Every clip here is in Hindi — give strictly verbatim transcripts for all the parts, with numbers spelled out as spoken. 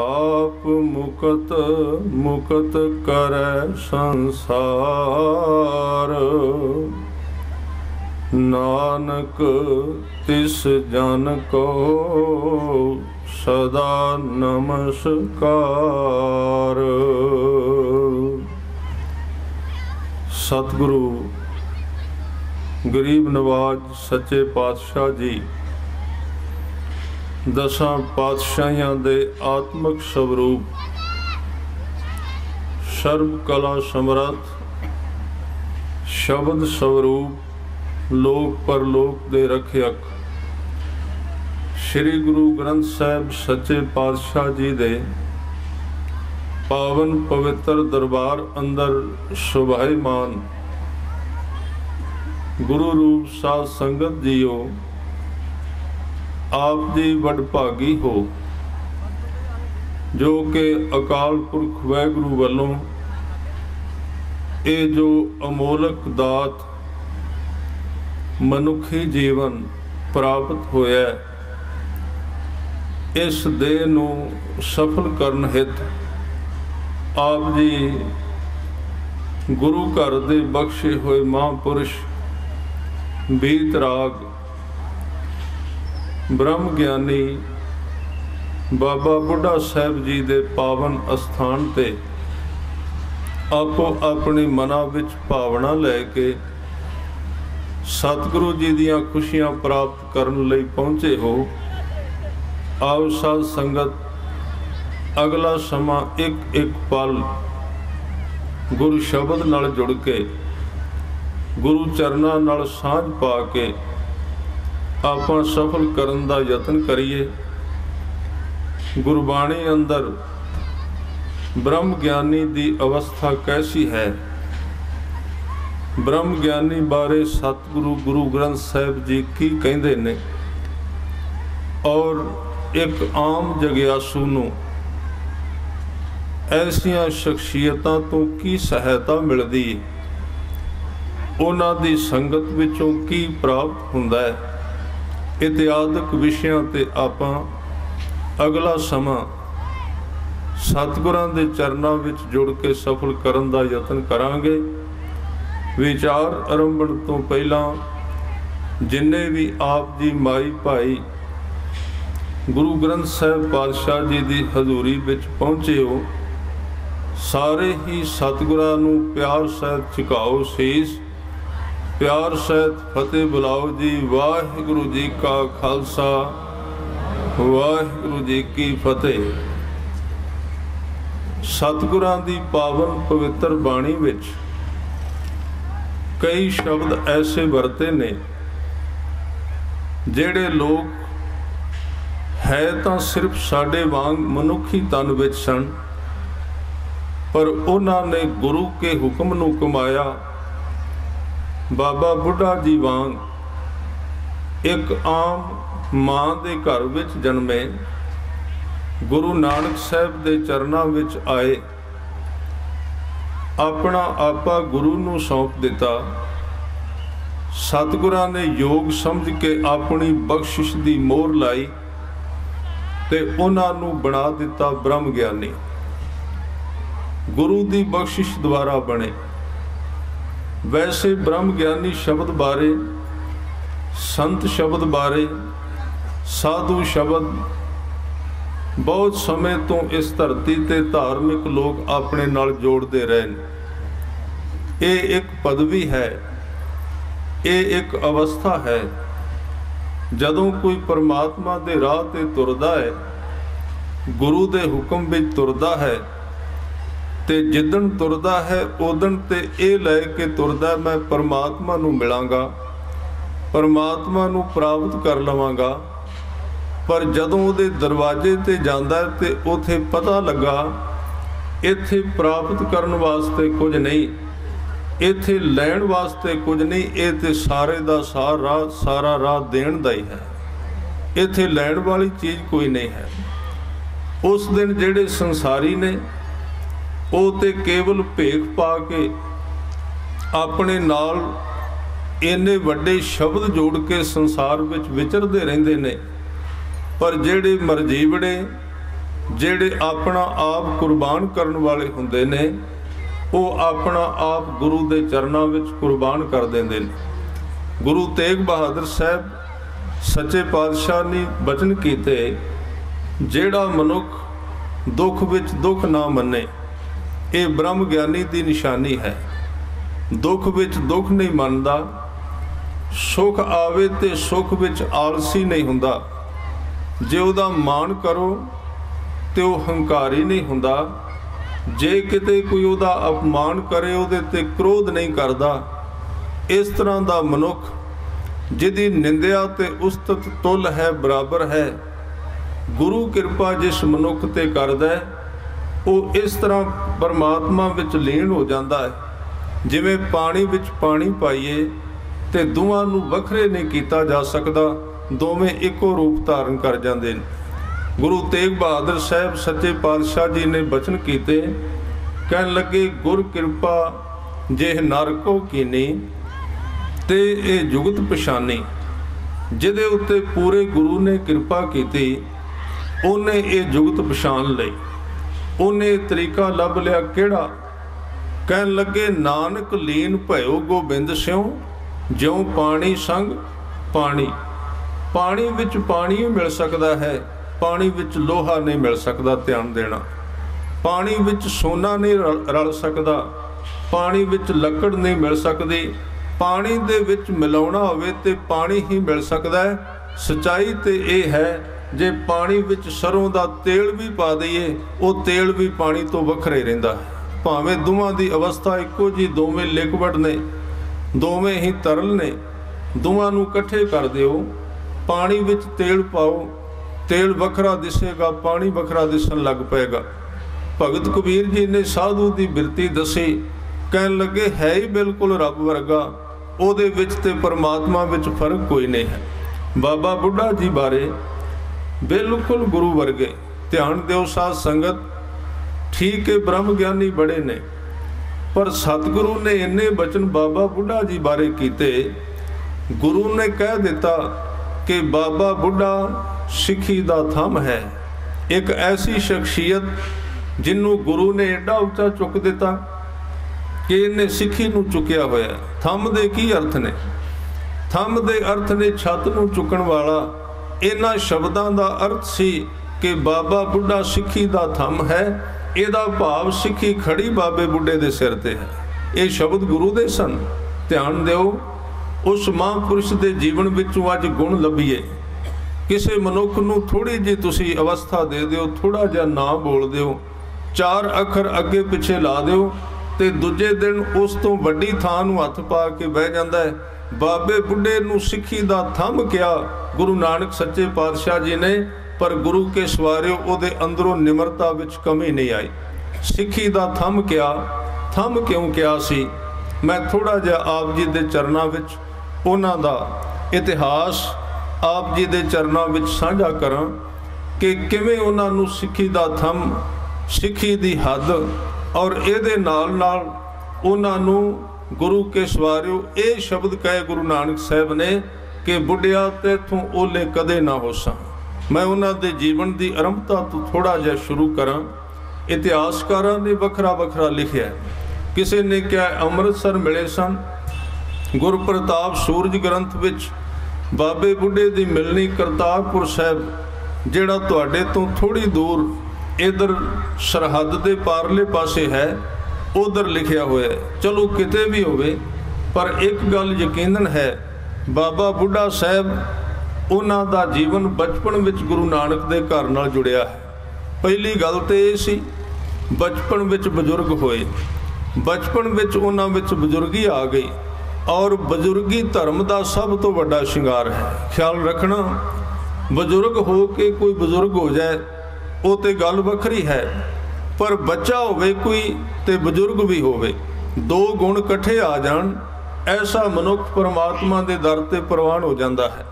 आप मुकत मुकत करे संसार, नानक तिस जन को सदा नमस्कार। सतगुरु गरीब नवाज सच्चे पातशाह जी दसां पातशाहियां दे आत्मक स्वरूप सर्व कला समर्थ शब्द स्वरूप लोक परलोक दे रखियक श्री गुरु ग्रंथ साहिब सच्चे पातशाह जी दे पावन पवित्र दरबार अंदर शोभायमान गुरु रूप साध संगत जीओ, आप दी वडभागी हो जो कि अकाल पुरख वाहिगुरू वालों ये जो अमोलक दात मनुखी जीवन प्राप्त होया, इस देह नू सफल करन हित आप जी गुरु घर दे बख्शे हुए महापुरुष बीत राग ब्रह्म ज्ञानी बाबा बुढ़ा साहिब जी दे पावन अस्थान ते आपो अपने मना विच भावना लैके सतगुरु जी दियां खुशियां प्राप्त करन लई पहुंचे हो। आओ साध संगत अगला समा एक एक पल गुरु शब्द नाल जुड़ के गुरु चरणा नाल सांझ पा के आपां सफल करन दा यतन करिए। गुरबाणी अंदर ब्रह्म ज्ञानी दी अवस्था कैसी है, ब्रह्म ज्ञानी बारे सतगुरु गुरु ग्रंथ साहिब जी की कहंदे ने और एक आम जगिआसू नूं ऐसियां शख्सियतां तों की सहायता मिलदी, उन्हां दी संगत विचों की प्राप्त हुंदा है। इतिहादक विषयां ते आपां अगला समा सतगुरां दे चरनां विच जुड़ के सफल करन दा यतन करांगे। विचार आरंभण तों पहिलां जिन्ने भी आप जी माई भाई गुरु ग्रंथ साहिब पातशाह जी दी हजूरी विच पहुंचे हो, सारे ही सतगुरां नूं प्यार सहित झुकाओ शीस, प्यार सहित फतेह बुलाओ जी। वाहिगुरु जी का खालसा वाहिगुरु जी की फतेह। सतगुरां दी पावन पवित्र बाणी विच कई शब्द ऐसे वरते ने जेड़े लोग है तां सिर्फ साडे वांग मनुखी तन विच सन, पर उन्हां ने गुरु के हुक्म नूं कमाया। बाबा बुढ़ा जी वांग एक आम मां दे घर विच जन्मे गुरु नानक साहिब दे चरनां विच आए, अपना आपा गुरु नूं सौंप दिता। सतगुरां ने योग समझ के अपनी बख्शिश दी मोहर लाई ते उन्हां नूं बना दिता ब्रह्म ज्ञानी। गुरु दी बख्शिश द्वारा बने। वैसे ब्रह्म ज्ञानी शब्द बारे संत शब्द बारे साधु शब्द बहुत समय तो इस धरती ते धार्मिक लोग अपने नाल जोड़ते रहे। ये एक पदवी है, ये एक अवस्था है। जदों कोई परमात्मा दे राह ते तुरदा है, गुरु दे हुक्म विच तुरदा है ते जिदन तुरदा है उदन ते यह लै के तुरदा मैं परमात्मा नूं मिलांगा, परमात्मा नूं प्राप्त कर लवांगा। पर जदों उहदे दरवाजे ते जांदा है ते उथे पता लगा इथे प्राप्त करन वास्ते कुछ नहीं, इथे लैण वास्ते कुछ नहीं, इह ते सारे दा सार राह सारा राह देण दा ही है, इथे लैण वाली चीज़ कोई नहीं है। उस दिन जिहड़े संसारी ने ਉਹ ਤੇ केवल भेख पा के अपने नाल इन्ने वड्डे शब्द जोड़ के संसार विच विचरदे रहिंदे ने, पर जिहड़े मरजीवड़े जेड़े अपना आप कुर्बान करन वाले हुंदे ने वो अपना आप गुरु दे चरना विच कुर्बान कर देंदे ने। गुरु तेग बहादुर साहब सच्चे पातशाह ने बचन कीते, जेड़ा मनुख दुख विच दुख ना मने ये ब्रह्म ग्यानी दी निशानी है। दुख विच दुख नहीं मनदा, सुख आवे ते सुख विच आलसी नहीं हुंदा। जे उहदा मान करो तो वह हंकारी नहीं हुंदा। जे किते कोई उहदा अपमान करे उहदे ते क्रोध नहीं करदा। इस तरह का मनुख जिहदी निंदिया ते उसतत तुल है बराबर है। गुरु कृपा जिस मनुख ते करदा है वह इस तरह परमात्मा विच लीन हो जाता है। जिवें पानी विच पानी पाईए ते दोवां नूं वखरे नहीं कीता जा सकदा, दोवें इको रूप धारण कर जांदे ने। गुरु तेग बहादुर साहब सच्चे पातशाह जी ने बचन कीते, कह लगे गुर कृपा जेह नारको कीनी ते ए जुगत पछानी। जिदे उत्ते पूरे गुरु ने कृपा की, उन्हें ये जुगत पछाण लई, उन्हें तरीका लभ लिया केड़ा। कह लगे नानक लीन भयो गोबिंद सिंह, ज्यों पानी संग पानी। पानी विच पानी मिल सकता है, पानी विच लोहा नहीं मिल सकता। ध्यान देना, पानी विच सोना नहीं रल सकता, पानी विच लकड़ नहीं मिल सकती। पानी दे विच मिलाउणा होवे ते पानी ही मिल सकता है। सच्चाई ते यह है जे पानी विच सरों दा तेल भी पा दईए वह तेल भी पानी तो वखरे रहिंदा है। भावें दोवां दी अवस्था इक्को जी, दोवें लिक्विड ने, दोवें ही तरल ने, दोवां नूं इकट्ठे कर दिओ, पानी विच तेल पाओ, तेल वखरा दिसेगा, पानी वखरा दिसन लग पेगा। भगत कबीर जी ने साधु की बिरती दसी, कह लगे है ही बिल्कुल रब वर्गा, ओदे विच ते परमात्मा विच फर्क कोई नहीं है। बाबा बुढ़ा जी बारे बिल्कुल गुरु वर्गे। ध्यान दिओ साध संगत, ठीक है ब्रह्म ज्ञानी बड़े ने, पर सतगुरु ने इन्ने बचन बाबा बुढ़ा जी बारे कीते। गुरु ने कह दिता कि बाबा बुढ़ा सिखी दा थम है। एक ऐसी शख्सियत जिन्हों गुरु ने एडा उच्चा चुक दिता कि इन्हें सिखी नूं चुकिया होया। थम दे की अर्थ ने? थम दे अर्थ ने छत नूं चुकण वाला। इन्हां शब्दां दा अर्थ सी कि बाबा बुढ़ा सिखी दा थम है। इहदा भाव सिखी खड़ी बाबे बुढ़े दे सिर ते है। ये शब्द गुरु दे सन। ध्यान दिओ, उस महापुरुष दे जीवन विचों अज गुण लभीए। किसी मनुख नूं थोड़ी जी तुसी अवस्था दे दिओ, थोड़ा जिहा ना बोल दिओ, चार अखर अगे पिछे ला दिओ ते दूजे दिन उस तों वड्डी थां नूं हत्थ पा के बह जांदा है। बाबे बुढ़े नूं सिखी दा थम किया गुरु नानक सच्चे पातशाह जी ने, पर गुरु के सवारिओ उहदे अंदरों निमरता विच कमी नहीं आई। सिखी दा थम किया, थम क्यों किया सी? मैं थोड़ा जिहा आप जी दे चरनां विच उहनां दा इतिहास आप जी दे चरनां विच साझा करां कि किवें उहनां नूं सिखी दा थम, सिखी दी हद और इहदे नाल नाल उहनां नूं गुरु के सवारिओ ये शब्द कहे गुरु नानक साहब ने कि बुढ़िया तैथों ओले कदे ना हो सां। मैं उहनां दे जीवन दी आरंभता तो थोड़ा जिहा शुरू करां। इतिहासकारां ने वखरा वखरा लिखिआ। किसी ने कहा अमृतसर मिले सन। गुरप्रताप सूरज ग्रंथ विच बाबे बुढ़े दी मिलनी करतारपुर साहब, जिहड़ा तुहाडे तो थोड़ी दूर इधर सरहद के पारले पासे है, उधर लिखिया होया है। चलो किते भी होवे, पर एक गल यकीनन है, बाबा बुढ़ा साहब उन्हां दा जीवन बचपन विच गुरु नानक दे घर नाल जुड़िया है। पहली गल तो यह सी, बचपन विच बजुर्ग होए, बचपन विच उन्हां विच बजुर्गी आ गई और बजुर्गी धर्म का सब तो बड़ा शिंगार है। ख्याल रखना, बजुर्ग हो के कोई बजुर्ग हो जाए वो तो गल वखरी है, पर बच्चा होवे कोई तो बजुर्ग भी होवे, दो गुण कट्ठे आ जान, ऐसा मनुख परमात्मा के दर ते प्रवान हो जाता है।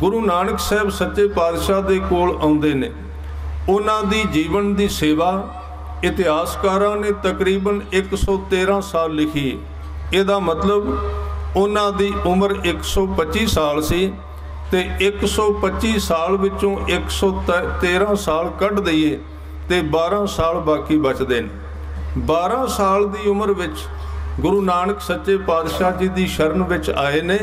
गुरु नानक साहब सच्चे पातशाह दे कोल आउंदे ने, उन्हां दी जीवन की सेवा इतिहासकारां ने तकरीबन एक सौ तेरह साल लिखी। ਇਹਦਾ मतलब ਉਹਨਾਂ ਦੀ ਉਮਰ एक सौ पच्चीस ਸਾਲ ਸੀ ਤੇ एक सौ पच्चीस ਸਾਲ ਵਿੱਚੋਂ एक सौ तेरह ਸਾਲ ਕੱਢ ਦਈਏ ते बारह साल बाकी बचते हैं। बारह साल की उम्र विच गुरु नानक सच्चे पातशाह जी की शरण विच आए ने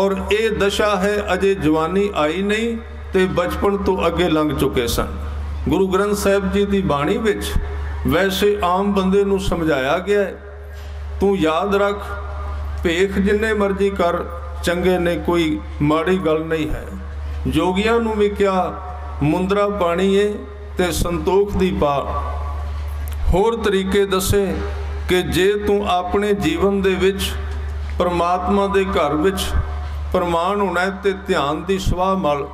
और ये दशा है अजे जवानी आई नहीं तो बचपन तो अगे लंघ चुके सन। गुरु ग्रंथ साहब जी की बाणी विच वैसे आम बंदे नूं समझाया गया है तू याद रख भेख जिन्ने मर्जी कर चंगे ने कोई माड़ी गल नहीं है। जोगियां नूं भी क्या मुंदरा पाणी है ते संतोख दी पा। होर तरीके दसे कि जे तू अपने जीवन दे विच परमात्मा दे घर विच प्रमाण होना है ते ध्यान दी सवाह मल।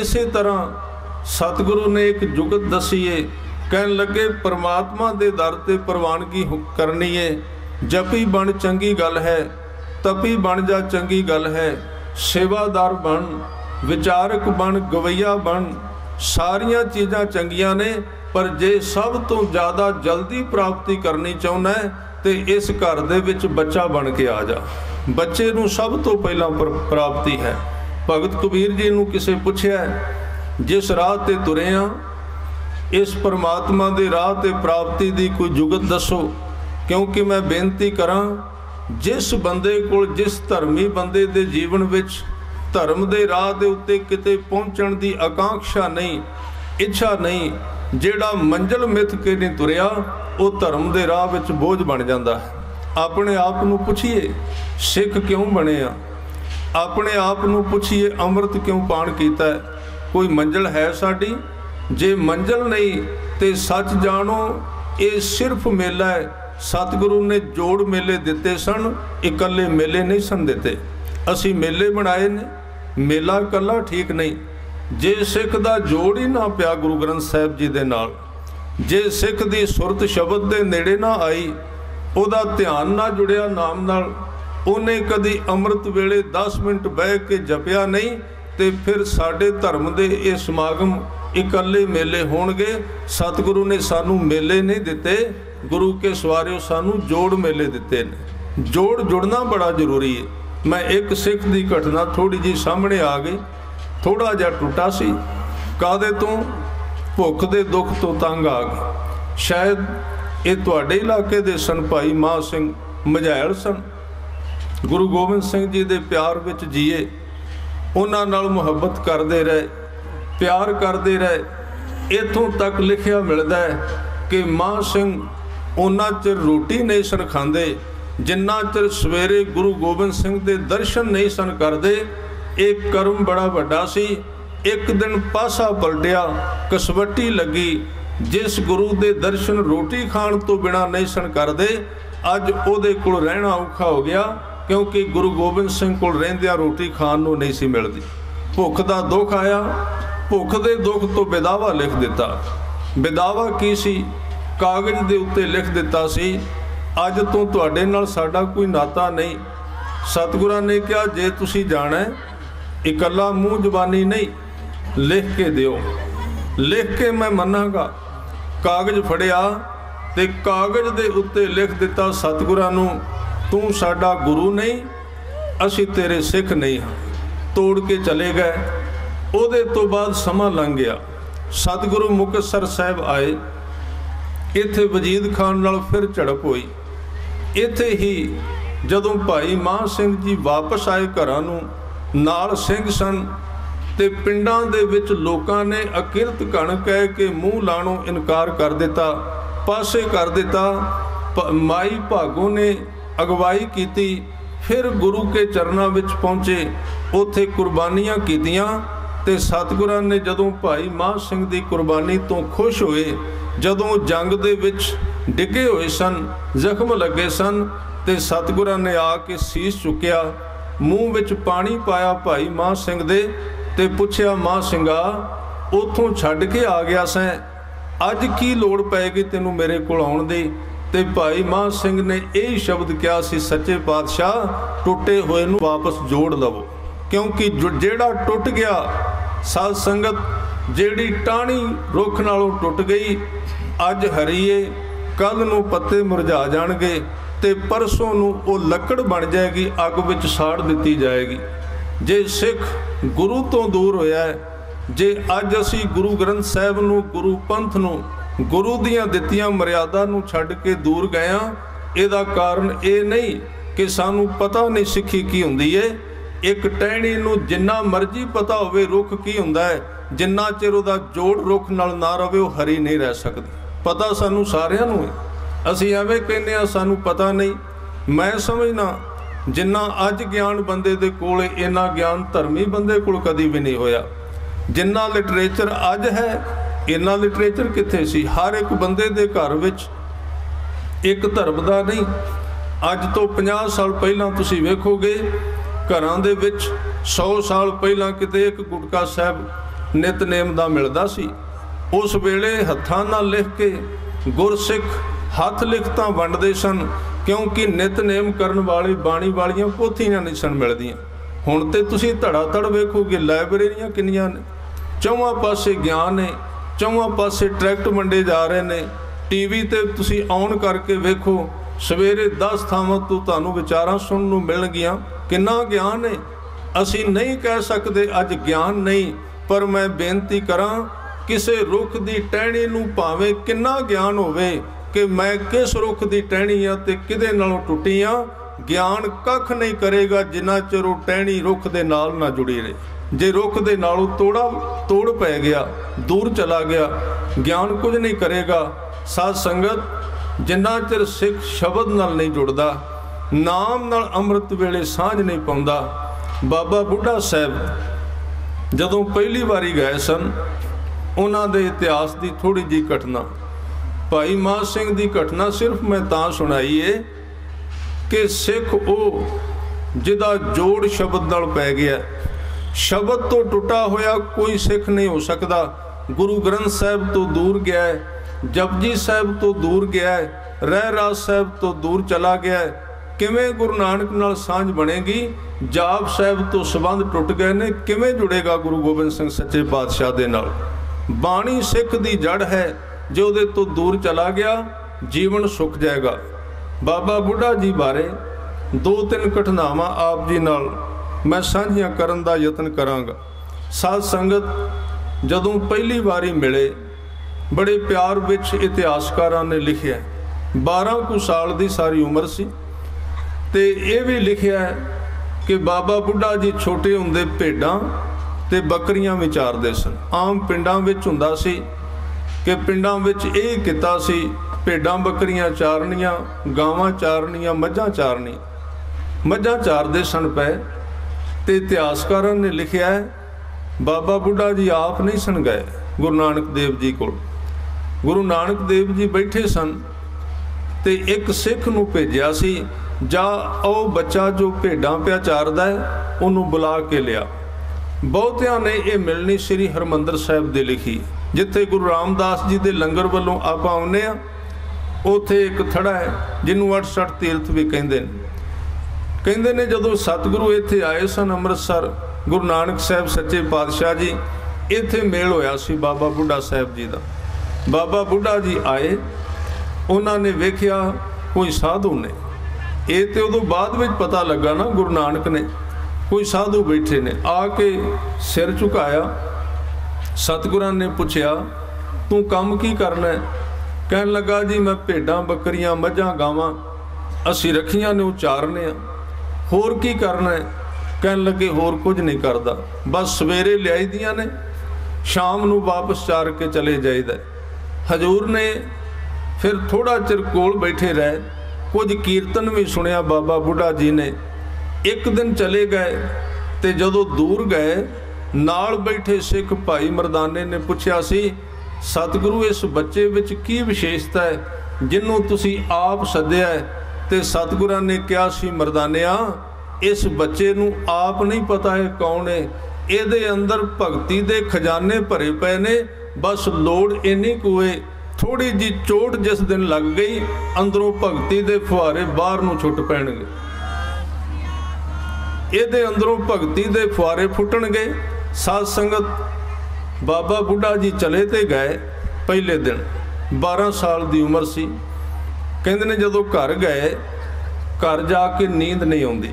इसे तरह सतगुरु ने एक जुगत दसी है कहन लगे परमात्मा दे दर ते प्रवानगी करनी है। जपी बन चंगी गल है, तपी बन जा चंगी गल है, सेवादार बन, विचारक बन, गवैया बन, सारिया चीज़ां चंगियां ने। पर जे सब तो ज़्यादा जल्दी प्राप्ति करनी चाहना है तो इस घर दे विच बच्चा बन के आ जा। बच्चे नूं सब तो पहला प्राप्ति है। भगत कबीर जी नूं किसे पुछया जिस राह ते तुरे आ इस परमात्मा दे राह ते प्राप्ति दी कोई जुगत दसो, क्योंकि मैं बेनती करा जिस बंदे को जिस धर्मी बंदे दे जीवन विच धर्म दे राह दे उत्ते किते पहुँचण दी आकांक्षा नहीं, इच्छा नहीं, जेड़ा मंजिल मिथ के नहीं तुरया वह धर्म दे राह विच बोझ बन जाता है। अपने आप नूं पुछिए सिख क्यों बने आ, अपने आप नूं पुछिए अमृत क्यों पान कीता है, कोई मंजिल है साडी? जे मंजिल नहीं तो सच जानो ये सिर्फ मेला है। सतगुरु ने जोड़ मेले दिते सन, इकल्ले मेले नहीं सन दिते। असी मेले बनाए ने, मेला कला ठीक नहीं। जे सिख दा जोड़ ही ना पिया गुरु ग्रंथ साहब जी दे नाल, जे सिख दी सुरत शब्द दे नेड़े ना आई, ओदा ध्यान ना जुड़िया नाम नाल, उन्हें कदी अमृत वेले दस मिनट बह के जपिया नहीं तो फिर साडे धर्म दे ये समागम इकल्ले मेले होणगे। सतगुरु ने सानू मेले नहीं दिते, गुरु के सवारियों सानू जोड़ मेले दिते ने। जोड़ जुड़ना बड़ा जरूरी है। मैं एक सिख की घटना थोड़ी जी सामने आ गई, थोड़ा जिहा टुटा सी, कादे तो भुख के दुख तो तंग आ गए। शायद ये तुहाडे इलाके दे सन भाई माह सिंह मझैल सन, गुरु गोबिंद सिंह जी दे प्यार विच जिए, उन्हां नाल मुहब्बत करते रहे, प्यार करते रहे। इथों तक लिखिया मिलता है कि माह सिंह उन्ना चिर रोटी नहीं सन खाते जिन्ना चिर सवेरे गुरु गोबिंद सिंह दे दर्शन नहीं सन करते। एक कर्म बड़ा वड्डा सी। एक दिन पासा पलटिया, कसवटी लगी, जिस गुरु दे दर्शन रोटी खाण तो बिना नहीं सन करते अज उहदे कोल रहना औखा हो गया, क्योंकि गुरु गोबिंद सिंह को रहिंदियां रोटी खाण नूं नहीं सी मिलती। भुख का दुख आया, भुख के दुख तो बिदावा लिख दिता। बिदावा की सी, कागज़ के उत्ते लिख दिता सी अज तो तुहाडे नाल साडा कोई नाता नहीं। सतगुरां ने कहा जे तुसीं जाना है इकल्ला मूँह जबानी नहीं, लिख के दिओ, लिख के मैं मनांगा। कागज़ फड़िया ते कागज़ के उत्ते लिख दिता सतगुरां नूं तू साडा गुरु नहीं, असी तेरे सिख नहीं हाँ, तोड़ के चले गए। उहदे तो बाद समा लंघ गया। सतगुरु मुक्तसर साहब आए, इत्थे वजीद खान नाल फिर झड़प हुई। इत्थे ही जदों भाई माह सिंह जी वापस आए घरां नूं, नाल सिंह सन ते पिंडां दे विच लोकां ने अकिरत कण कह के मूँह लाणों इनकार कर दिता, पासे कर दिता। माई भागो ने अगवाई की, फिर गुरु के चरणों में पहुँचे, उत्थे कुर्बानियां कीतियां ते सतगुरां ने जदों भाई माह सिंह की कुर्बानी तो खुश होए। जदों जंग दे विच डिगे होए सन, जख्म लगे सन, ते सतगुरां ने आके सीस चुकिया, मूँह विच पानी पाया भाई माह सिंह दे ते पुछया माह सिंगा उथों छड्ड के आ गया सैं, अज की लोड़ पैगी तैनूं मेरे कोल आउण दी? ते भाई माह सिंह ने यही शब्द कहा सी सच्चे पातशाह टुटे हुए नूं वापस जोड़ लवो, क्योंकि जेड़ा टुट गया साध संगत जेड़ी टाणी रुख नालों टुट गई अज हरीए कल नूं पत्ते मुरझा जाणगे ते परसों नूं ओह लकड़ बन जाएगी, अग विच साड़ दिती जाएगी। जे सिख गुरु तो दूर होया है, जे अज असी गुरु ग्रंथ साहब नूं, गुरु पंथ नूं, गुरु दियां दित्तियां मर्यादा नूं छड्ड के दूर गए। इहदा कारण यह नहीं कि सानू पता नहीं सिक्खी की हुंदी है। एक टहनी नूं जिन्ना मर्जी पता होवे रुख की हुंदा है, जिन्ना चिर उहदा जोड़ रुख नाल ना रवे वो हरी नहीं रह सकदी। पता सानू सारियां नूं है, असीं एवें कहने आ सानू पता नहीं। मैं समझना जिन्ना अज ज्ञान बंदे दे कोल इन्ना ज्ञान धर्मी बंदे कोल कदी भी नहीं होया। जिन्ना लिटरेचर अज है इन्ना लिटरेचर कित्थे सी। हर एक बंदे दे घर विच एक धर्म दा नहीं। अज तो पचास साल पहलां तुसीं वेखोगे घरां दे विच सौ साल पहलां किते एक गुटका साहिब नितनेम दा मिलदा सी। उस वेले हत्थां नाल लिख के गुरसिख हथ लिखतां वंडदे सन, क्योंकि नितनेम करन वाली बाणी वालियां पोथियां नहीं सन मिलदियां। हुण ते तुसीं धड़ाधड़ वेखोगे लाइब्रेरियां किन्नियां ने, चौहां पासे ज्ञान है, चौहां पासे ट्रैक्ट वंडे जा रहे ने। टीवी ते तुसीं ऑन करके वेखो, सवेरे दस थावां तों तुहानूं विचारां सुणन नूं मिलणगीआं। किन्ना ज्ञान है। असीं नहीं कह सकदे अज ज्ञान नहीं, पर मैं बेनती करां किसे रुख दी टहनी नूं भावें किन्ना ज्ञान होवे कि मैं किस रुख दी टहनी आ ते किहदे नालों टुटी आ, ज्ञान कख नहीं करेगा जिन्ना चिर वो टहनी रुख दे नाल ना जुड़ी रहे। जे रुख दे नालों तोड़ा तोड़ पै गया, दूर चला गया, ज्ञान कुछ नहीं करेगा। साध संगत, जिन्ना चिर सिख शब्द नाल नहीं जुड़दा, नाम नाल अमृत वेले सांझ नहीं पाउंदा। बाबा बुढ़ा साहब जदों पहली वारी गए सन, उन्हां दे इतिहास की थोड़ी जी घटना, भाई मान सिंह की घटना सिर्फ मैं तां सुनाई है कि सिख वो जिदा जोड़ शब्द नाल पै गया। शब्द तो टुटा होया कोई सिख नहीं हो सकता। गुरु ग्रंथ साहब तो दूर गया है, जपजी साहब तो दूर गया है, रहराज साहब तो दूर चला गया है। किवें गुरु नानक नाल सांझ बनेगी? जाप साहब तो संबंध टुट गए ने, किवें जुड़ेगा गुरु गोबिंद सिंह सच्चे पातशाह दे नाल? बाणी सिख दी जड़ है, जो उहदे तो दूर चला गया जीवन सुख जाएगा। बाबा बुढ़ा जी बारे दो तीन घटनावां आप जी नाल मैं साझियां करन दा यतन करांगा। साध संगत, जदों पहली बारी मिले बड़े प्यार विच इतिहासकारां ने लिखिया, बारह कु साल दी सारी उम्र सी ते इह भी लिखिया कि बाबा बुढ़ा जी छोटे हुंदे भेडां ते बकरियां विचारदे सन। आम पिंडां विच हुंदा सी कि पिंडां विच इह किता सी भेडां बकरियां चारनियां, गावां चारनियां, मझां चारनियां। मझां चारदे सन पै ते इतिहासकारां ने लिखिया है बाबा बुढ़ा जी आप नहीं सन गए गुरु नानक देव जी कोल। गुरु नानक देव जी बैठे सन ते एक सिख नूं भेजिया सी, जा ओ बच्चा जो भेडां पिया चारदा है उहनूं बुला के लिया। बहुतियां ने यह मिलनी श्री हरमंदर साहब दे लिखी, जिथे गुरु रामदास जी दे लंगर वालों आप आने उथे एक थड़ा है जिन्हों अड़सठ तीर्थ भी कहते हैं। कहते हैं जदों सतगुरु इत्थे आए सन अमृतसर, गुरु नानक साहब सच्चे पातशाह जी, इत्थे मेल होया सी बाबा बुढ़ा साहब जी दा। बाबा बुढ़ा जी आए, उन्होंने वेखिया कोई साधु ने, ये तो उदों बाद में पता लगा ना गुरु नानक ने, कोई साधु बैठे ने। आके सिर झुकाया, सतगुरां ने पूछया तू काम की करना है? कहन लगा जी मैं भेडां बकरियां मझां गावां असीं रखियां ने उचारने आ, होर की करना है? कहन लगे होर कुछ नहीं करदा, बस सवेरे लियाई दियां ने शाम नूं वापस चार के चले जाईदा। हजूर ने फिर थोड़ा चिर कोल बैठे रहे, कुछ कीर्तन भी सुनिया बाबा बुढ़ा जी ने। एक दिन चले गए तो जदों दूर गए नाल बैठे सिख भाई मरदाने ने पूछया सी, सतगुरु इस बच्चे विच की विशेषता है जिन्हों तुसी आप सद्या है? तो सतगुरां ने कहा सी, मरदानिया इस बच्चे नूं आप नहीं पता है कौन है, इहदे अंदर भगती दे खजाने भरे पए ने, बस लोड़ इन्नी कोई थोड़ी जी चोट जिस दिन लग गई अंदरों भगती दे फुहारे बाहर नूं छुट पैणगे। ਇਹਦੇ ਅੰਦਰੋਂ ਭਗਤੀ ਦੇ ਫੁਆਰੇ ਫੁੱਟਣਗੇ। ਸਾਧ ਸੰਗਤ, ਬਾਬਾ ਬੁੱਢਾ ਜੀ ਚਲੇ ਤੇ ਗਏ ਪਹਿਲੇ ਦਿਨ, ਬਾਰਾਂ ਸਾਲ ਦੀ ਉਮਰ ਸੀ। ਕਹਿੰਦੇ ਨੇ ਜਦੋਂ ਘਰ ਗਏ, ਘਰ ਜਾ ਕੇ ਨੀਂਦ ਨਹੀਂ ਆਉਂਦੀ।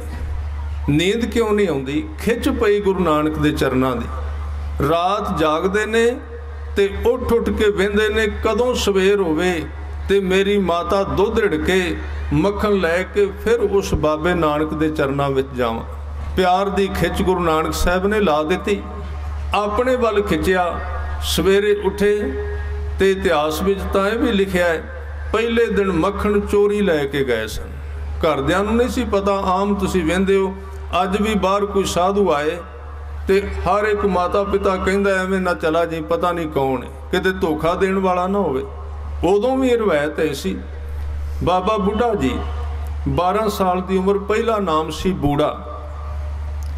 ਨੀਂਦ ਕਿਉਂ ਨਹੀਂ ਆਉਂਦੀ? ਖਿੱਚ ਪਈ ਗੁਰੂ ਨਾਨਕ ਦੇ ਚਰਨਾਂ ਦੀ। ਰਾਤ ਜਾਗਦੇ ਨੇ ते उठ उठ के वेंदे ने कदों सवेर होवे ते मेरी माता दुध रिड़के मक्खन लैके फिर उस बाबे नानक दे चरनां विच जावां। प्यार दी खिच गुरु नानक साहब ने ला दिती, अपने वल खिंचिया। सवेरे उठे ते इतिहास विच तां इह भी लिखिया है पहले दिन मक्खन चोरी लैके गए सन, घरदियां नूं नहीं सी पता। आम तुसीं वेंदे हो अज भी बाहर कोई साधु आए तो हर एक माता पिता कहता एवें ना चला जी, पता नहीं कौन है, किते धोखा देण वाला ना होवे। उदों भी रिवायत ऐसी। बाबा बुढ़ा जी बारह साल की उम्र, पहला नाम सी बूढ़ा,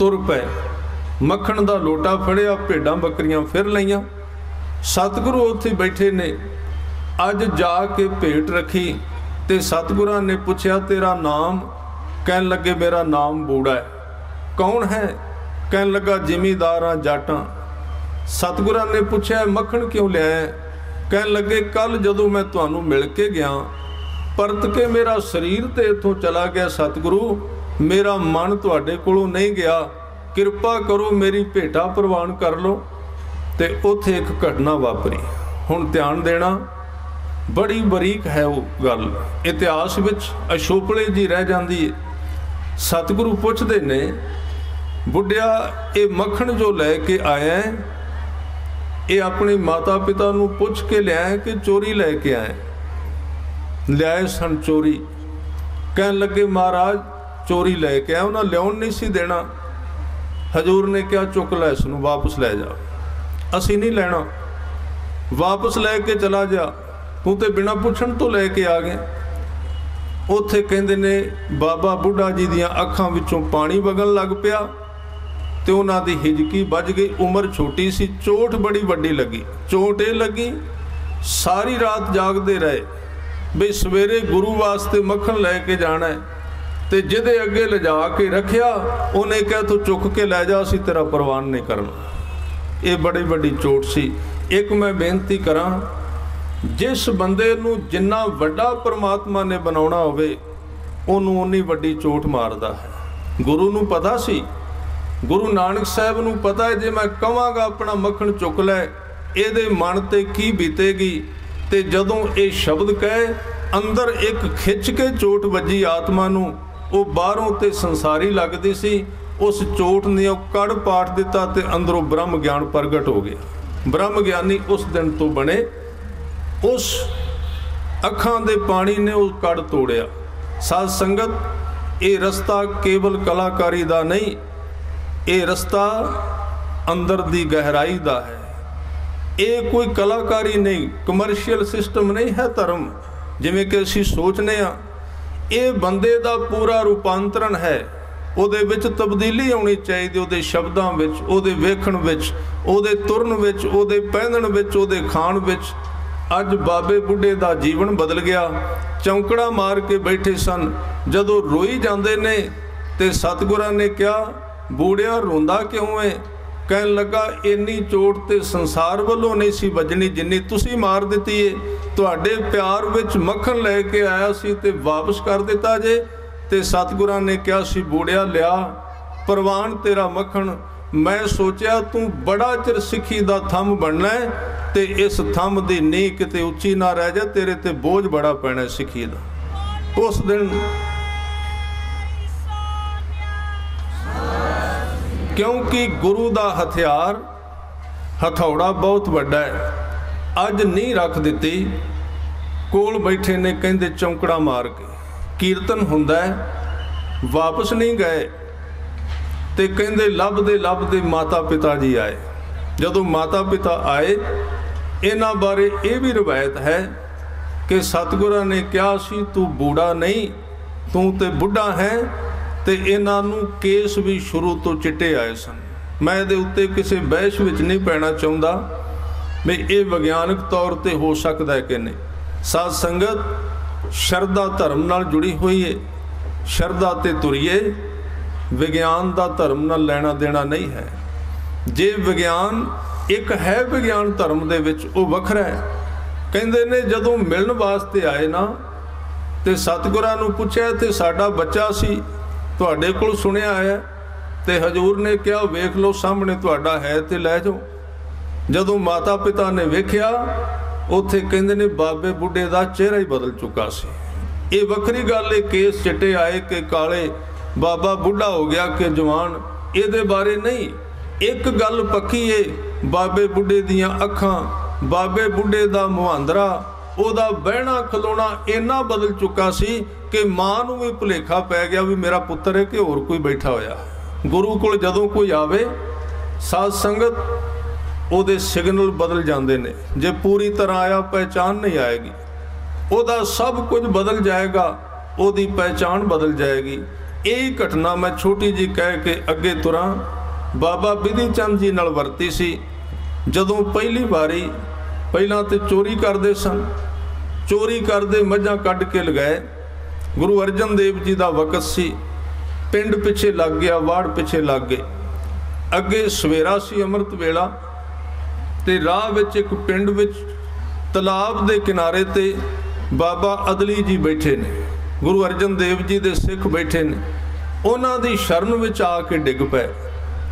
तुर पए मक्खण का लोटा फड़िया, भेडां बकरियां फिर लईयां। सतगुरु उत्थे बैठे ने, अज जाके भेंट रखी तो सतगुरां ने पूछया तेरा नाम? कहन लगे मेरा नाम बूढ़ा है। कौन है? कहन लगा जिमीदार हाँ, जाटां। सतगुरां ने पूछया मक्खण क्यों लिया है? कहन लगे कल जदों मैं तुहानूं मिल के गया परत के मेरा शरीर तो इथों चला गया सतगुरु, मेरा मन तुहाडे कोलों नहीं गया, किरपा करो मेरी भेटा प्रवान कर लो। ते उत्थे एक घटना वापरी, हुण ध्यान देना, बड़ी बरीक है वो गल, इतिहास विच अछोपले जी रह जांदी है। सतगुरु पुछदे ने बुढ़िया ये मक्खण जो लैके आया है ये अपने माता पिता नूं पुछ के लिया है कि चोरी लैके आए? लियाए सन चोरी। कहन लगे महाराज चोरी लैके आए, उन्हां लियाउण नहीं सी देना। हजूर ने कहा चुक लै इस नूं, वापस लै जा, असी नहीं लैना। वापस लैके चला जा, तू तो बिना पुछण तो लैके आ गए। उत्थे कहंदे ने बाबा बुढ़ा जी दीआं अखां विचों पानी वगन लग पिया ते उन्हां दी हिजकी बज गई। उम्र छोटी सी, चोट बड़ी वड्डी लगी। चोट ये लगी सारी रात जागदे रहे बई सवेरे गुरु वास्ते मक्खन लैके जाना है, ते जिहदे अगे लिजा के रखिया उन्हें कहा तू चुक के लै जा, असीं तेरा परवान नहीं करना। ये बड़ी बड़ी चोट सी। एक मैं बेनती करा, जिस बंदे नूं जिन्ना वड्डा परमात्मा ने बनाउणा होवे उहनूं उन्नी वड्डी चोट मारदा है। गुरु नूं पता सी, गुरु नानक साहब नूं पता है जे मैं कहांगा अपना मक्खण चुक लै इहदे मन ते की बीतेगी। ते जदों ये शब्द कहे अंदर एक खिंच के चोट वजी आत्मा नूं, उह बाहरों ते संसारी लगदी सी, उस चोट ने कड़ पाट दिता ते अंदरों ब्रह्म ज्ञान प्रगट हो गया। ब्रह्म ज्ञानी उस दिन तो बने। उस अखां दे पानी ने उस कड़ तोड़िया। साध संगत, ये रस्ता केवल कलाकारी दा नहीं, ये रस्ता अंदर दी गहराई दा है। ये कोई कलाकारी नहीं, कमर्शियल सिस्टम नहीं है धर्म जिवें कि असीं सोचने आ। ये बंदे दा पूरा रूपांतरण है। ਉਹਦੇ ਵਿੱਚ ਤਬਦੀਲੀ ਆਉਣੀ ਚਾਹੀਦੀ, ਉਹਦੇ ਸ਼ਬਦਾਂ ਵਿੱਚ, ਉਹਦੇ ਵੇਖਣ ਵਿੱਚ, ਉਹਦੇ ਤੁਰਨ ਵਿੱਚ, ਉਹਦੇ ਪਹਿਨਣ ਵਿੱਚ, ਉਹਦੇ ਖਾਣ ਵਿੱਚ। ਅੱਜ ਬਾਬੇ ਬੁੱਢੇ ਦਾ ਜੀਵਨ ਬਦਲ ਗਿਆ। ਚੌਂਕੜਾ ਮਾਰ ਕੇ ਬੈਠੇ ਸਨ, ਜਦੋਂ ਰੋਈ ਜਾਂਦੇ ਨੇ ਤੇ ਸਤਿਗੁਰਾਂ ਨੇ ਕਿਹਾ ਬੂੜਿਆ ਰੋਂਦਾ ਕਿਉਂ ਏ? ਕਹਿਣ ਲੱਗਾ ਇੰਨੀ ਚੋਟ ਤੇ ਸੰਸਾਰ ਵੱਲੋਂ ਨਹੀਂ ਸੀ ਵੱਜਣੀ ਜਿੰਨੀ ਤੁਸੀਂ ਮਾਰ ਦਿੱਤੀ ਏ। ਤੁਹਾਡੇ ਪਿਆਰ ਵਿੱਚ ਮੱਖਣ ਲੈ ਕੇ ਆਇਆ ਸੀ ਤੇ ਵਾਪਸ ਕਰ ਦਿੱਤਾ ਜੇ। ते सतगुरां ने कहा सी बूढ़िया लिया परवान तेरा मक्खण, मैं सोचा तू बड़ा चिर सिखी दा थम बनना है ते इस थम दी नींह किते उच्ची ना रह जाए, तेरे ते बोझ बड़ा पैना सिखी दा। उस दिन क्योंकि गुरु दा हथियार हथौड़ा बहुत वड्डा है, अज नींह रख दिती। कोल बैठे ने कहंदे चौंकड़ा मार के कीर्तन हुंदा है, वापस नहीं गए ते कहंदे लभदे लभदे माता पिता जी आए। जदों माता पिता आए, इन्हां बारे ये भी रिवायत है कि सतगुरां ने कहा सी तू बूढ़ा नहीं, तू तो बुढ़ा है। तो इन्हां नूं केस भी शुरू तो चिट्टे आए सन। मैं इहदे उत्ते किसी बहस विच नहीं पैना चाहुंदा भी ये विग्यानक तौर पर हो सकता है कि नहीं। साध संगत, ਸ਼ਰਧਾ ਧਰਮ ਨਾਲ जुड़ी हुई है। ਸ਼ਰਧਾ ਤੇ ਤੁਰੀਏ, ਵਿਗਿਆਨ ਦਾ ਧਰਮ ਨਾਲ ਲੈਣਾ ਦੇਣਾ नहीं है। ਜੇ ਵਿਗਿਆਨ ਇੱਕ ਹੈ, ਵਿਗਿਆਨ ਧਰਮ ਦੇ ਵਿੱਚ ਉਹ ਵੱਖਰਾ ਹੈ। ਕਹਿੰਦੇ ਨੇ ਜਦੋਂ ਮਿਲਣ ਵਾਸਤੇ ਆਏ ਨਾ ਤੇ ਸਤਿਗੁਰਾਂ ਨੂੰ ਪੁੱਛਿਆ ਤੇ ਸਾਡਾ ਬੱਚਾ ਸੀ ਤੁਹਾਡੇ ਕੋਲ ਸੁਣਿਆ ਆਇਆ, ਤੇ ਹਜ਼ੂਰ ਨੇ ਕਿਹਾ ਵੇਖ ਲਓ ਸਾਹਮਣੇ ਤੁਹਾਡਾ ਹੈ ਤੇ ਲੈ ਜਾਓ। जदों माता पिता ने वेख्या उत्थे कहंदे ने बाबे बुढ़े दा चेहरा ही बदल चुका सी। ये वखरी गल है केस चिट्टे आए कि काले बाबा बुढ़ा हो गया कि जवान, ये बारे नहीं। एक गल पक्की है बाबे बुढ़े दियां अखां, बाबे बुढ़े दा मुहांदरा, ओदा बहना खलोना इन्ना बदल चुका सी कि मां नूं भी भुलेखा पै गया भी मेरा पुत्र है कि होर कोई बैठा होया। गुरु कोल जदों कोई आवे साध संगत ਉਹਦੇ सिग्नल बदल जाते हैं। जे पूरी तरह आया पहचान नहीं आएगी, ਉਹਦਾ सब कुछ बदल जाएगा, ਉਹਦੀ पहचान बदल जाएगी। यही घटना मैं छोटी जी कह के अगे तुरा बाबा बिधी चंद जी नाल वरती सी। जदों पहली बारी ਪਹਿਲਾਂ तो चोरी करते सन, चोरी करते ਮੱਝਾਂ ਕੱਢ के लगाए। गुरु अर्जन देव जी का वकत सी, पिंड पिछे लग गया, वाड़ पिछे लग गए। अगे सवेरा सी अमृत वेला, ते राह विच एक पिंड विच तलाब दे किनारे ते बाबा अदली जी बैठे ने, गुरु अर्जन देव जी दे सिख बैठे ने। उन्हां दी शरण विच आके डिग पए,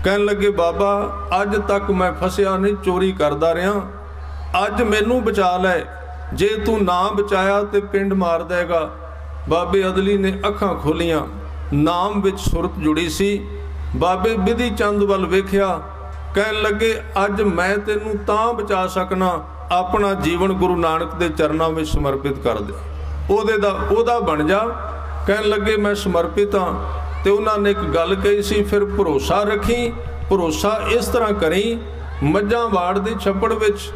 कहण लगे बाबा अज तक मैं फसिया नहीं, चोरी करदा रिहा, अज मैनूं बचा लै, जे तू ना बचाया ते पिंड मार देगा। बाबे अदली ने अखां खोलियां, नाम विच सुरत जुड़ी सी। बाबे बिधी चंद वल वेखिया, ਕਹਿਣ लगे अज मैं तेनों तां बचा सकना, अपना जीवन गुरु नानक के चरणों में समर्पित कर दे, ओहदे दा ओहदा बन जा। ਕਹਿਣ लगे मैं समर्पित हाँ। तो उन्होंने एक गल कही सी, फिर भरोसा रखी, भरोसा इस तरह करी, ਮੱਝਾਂ ਵਾੜ ਦੀ ਛੱਪੜ ਵਿੱਚ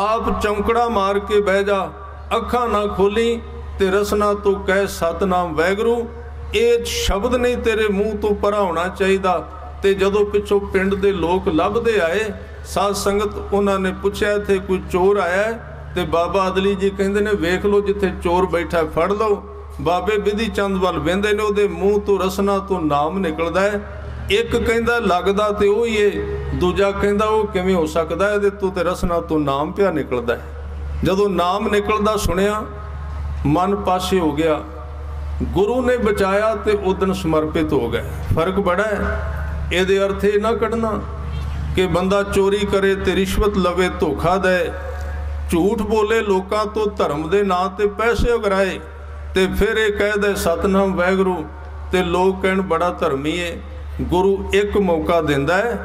आप चौंकड़ा मार के बह जा, अखा ना खोली, तो रसना तो कह सतनाम वाहिगुरू, ये शब्द नहीं तेरे मूँह तो परा होना चाहिए। तो जदों पिछों पिंड दे लोग लभदे आए, साध संगत उन्होंने पूछया थे कोई चोर आया है? तो बाबा अदली जी कहंदे ने वेख लो, जिथे चोर बैठा फड़ लो। बाबे बिधी चंद वाल वेंदे ने, उहदे मूँह तो रसना तो नाम निकलदा है। एक कहंदा लगदा तो ओही है, दूजा कहंदा ओह किवें हो सकदा है, इहदे तो ते रसना तो नाम पिया निकलदा है। जदों नाम निकलदा सुनिया मन पासे हो गया, गुरु ने बचाया तो उदन समर्पित हो गए। फर्क बड़ा है। ਇਹਦੇ अर्थ ये ना कढ़ना कि बंदा चोरी करे तो रिश्वत लवे, धोखा दे, झूठ बोले, लोगों तो धर्म के नाँ ते पैसे उगराए, तो फिर यह कह दे सतनाम वाहिगुरू, तो लोग कहण बड़ा धर्मी है। गुरु एक मौका दिंदा है,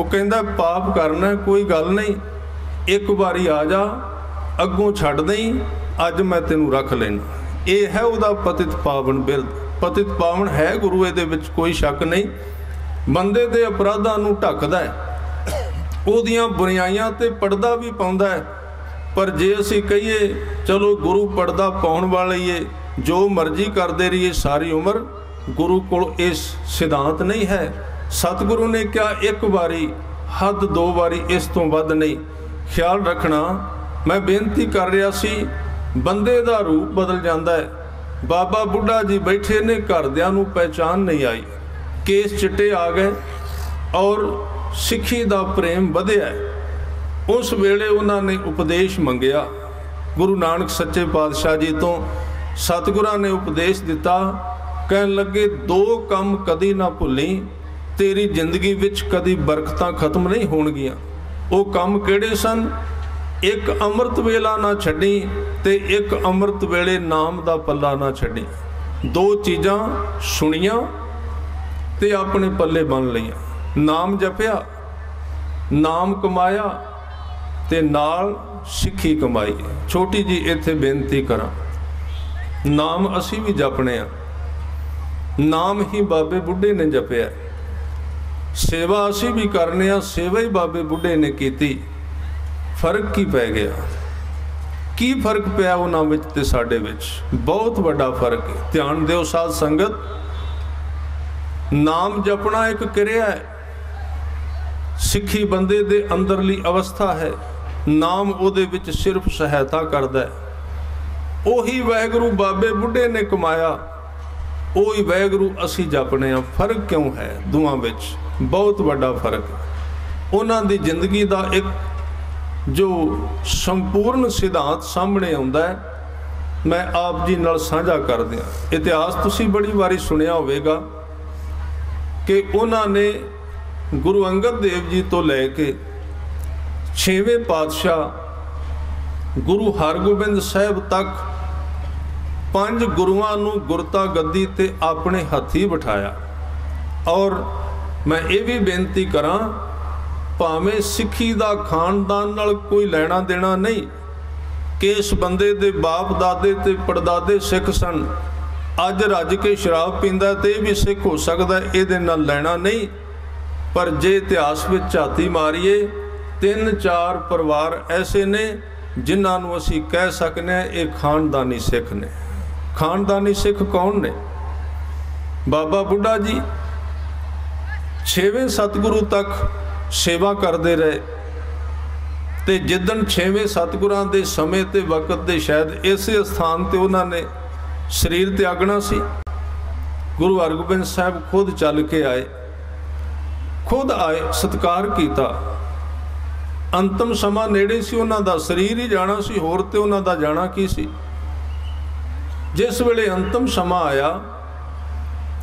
वह कहंदा पाप करना कोई गल नहीं, एक बारी आ जा, अगों छड्ड नहीं, अज मैं तैनूं रख लैणा। यह है उहदा पतित पावन बिरद। पतित पावन है गुरु, इहदे विच कोई शक नहीं। बंदे दे अपराधां नूं ढकदा है, उहदियां बुराइयां ते पर्दा भी पाउंदा है। पर जे असीं कहिए चलो गुरु पर्दा पाउण वाला ही है, जो मर्जी करदे रहिए सारी उम्र, गुरु कोल इस सिद्धांत नहीं है। सतगुरु ने कहा एक बारी हद, दो बारी, इस तों वध नहीं। ख्याल रखना। मैं बेनती कर रहा सी, बंदे दा रूप बदल जांदा है। बाबा बुढ़ा जी बैठे ने, घरदियां नूं पहचान नहीं आई, केस चिट्टे आ गए और सिखी का प्रेम बढ़िया। उस वेले उन्होंने उपदेश मंगया, गुरु नानक सच्चे पातशाह जी तो सतगुरां ने उपदेश दिता। कहन लगे दो काम कदी ना भुली, तेरी जिंदगी विच कदी बरकतां खत्म नहीं होणगियां। वो काम किहड़े सन? एक अमृत वेला ना छड्डी, ते एक अमृत वेले नाम दा पल्ला ना छड्डी। दो चीज़ां सुणियां ते अपने पल्ले बन लिया, नाम जपिया, नाम कमाया, ते नाल सिक्खी कमाई। छोटी जी इत्थे बेनती करा, नाम असी भी जपने आ, नाम ही बाबे बुढ़े ने जपिया, सेवा असी भी करने आ, सेवा ही बाबे बुढ़े ने कीती। फर्क की पै गया? की फर्क पिया उन्हां विच ते साडे विच? बहुत वड्डा फर्क है। ध्यान दिओ साध संगत, नाम जपना एक किरिया है, सिखी बंदे दे अंदरली अवस्था है। नाम उहदे विच सिर्फ सहायता करदा है। ओही वाहिगुरू बाबे बुढ़े ने कमाया, ओही वाहिगुरू असी जपने आ। फर्क क्यों है दुआं विच? बहुत वड्डा फर्क। उन्हां दी जिंदगी दा एक जो संपूर्ण सिद्धांत सामने आउंदा है, मैं आप जी नाल साझा कर दियां। इतिहास तुसीं बड़ी वारी सुनिया होवेगा कि उन्होंने गुरु अंगद देव जी तो लैके छेवें पातशाह गुरु हरगोबिंद साहब तक पांच गुरुआं नू गुरता गद्दी ते अपने हथी बिठाया। और मैं ये भी बेनती करा, भावें सिक्खी दा खानदान नाल कोई लेना देना नहीं कि इस बंदे दे बाप दादे ते पड़दादे सिख सन, अज रज के शराब पींदा ते भी सिख हो सकदा, इहदे नाल लेना नहीं। पर जे इतिहास में झाती मारीए तीन चार परिवार ऐसे ने जिन्हां नूं असीं कह सकने ये खानदानी सिख ने। खानदानी सिख कौन ने? बाबा बुड्ढा जी छेवें सतगुरु तक सेवा करते रहे ते जिदन छेवें सतगुरां दे समय ते वक्त दे शायद इसे स्थान ते उन्होंने शरीर त्यागना सी। गुरु हरगोबिंद साहब खुद चल के आए, खुद आए, सत्कार किया। अंतिम समा नेड़े सी, उन्हां दा शरीर ही जाना सी, होर ते उन्हां दा जाना की सी। जिस वेले अंतिम समा आया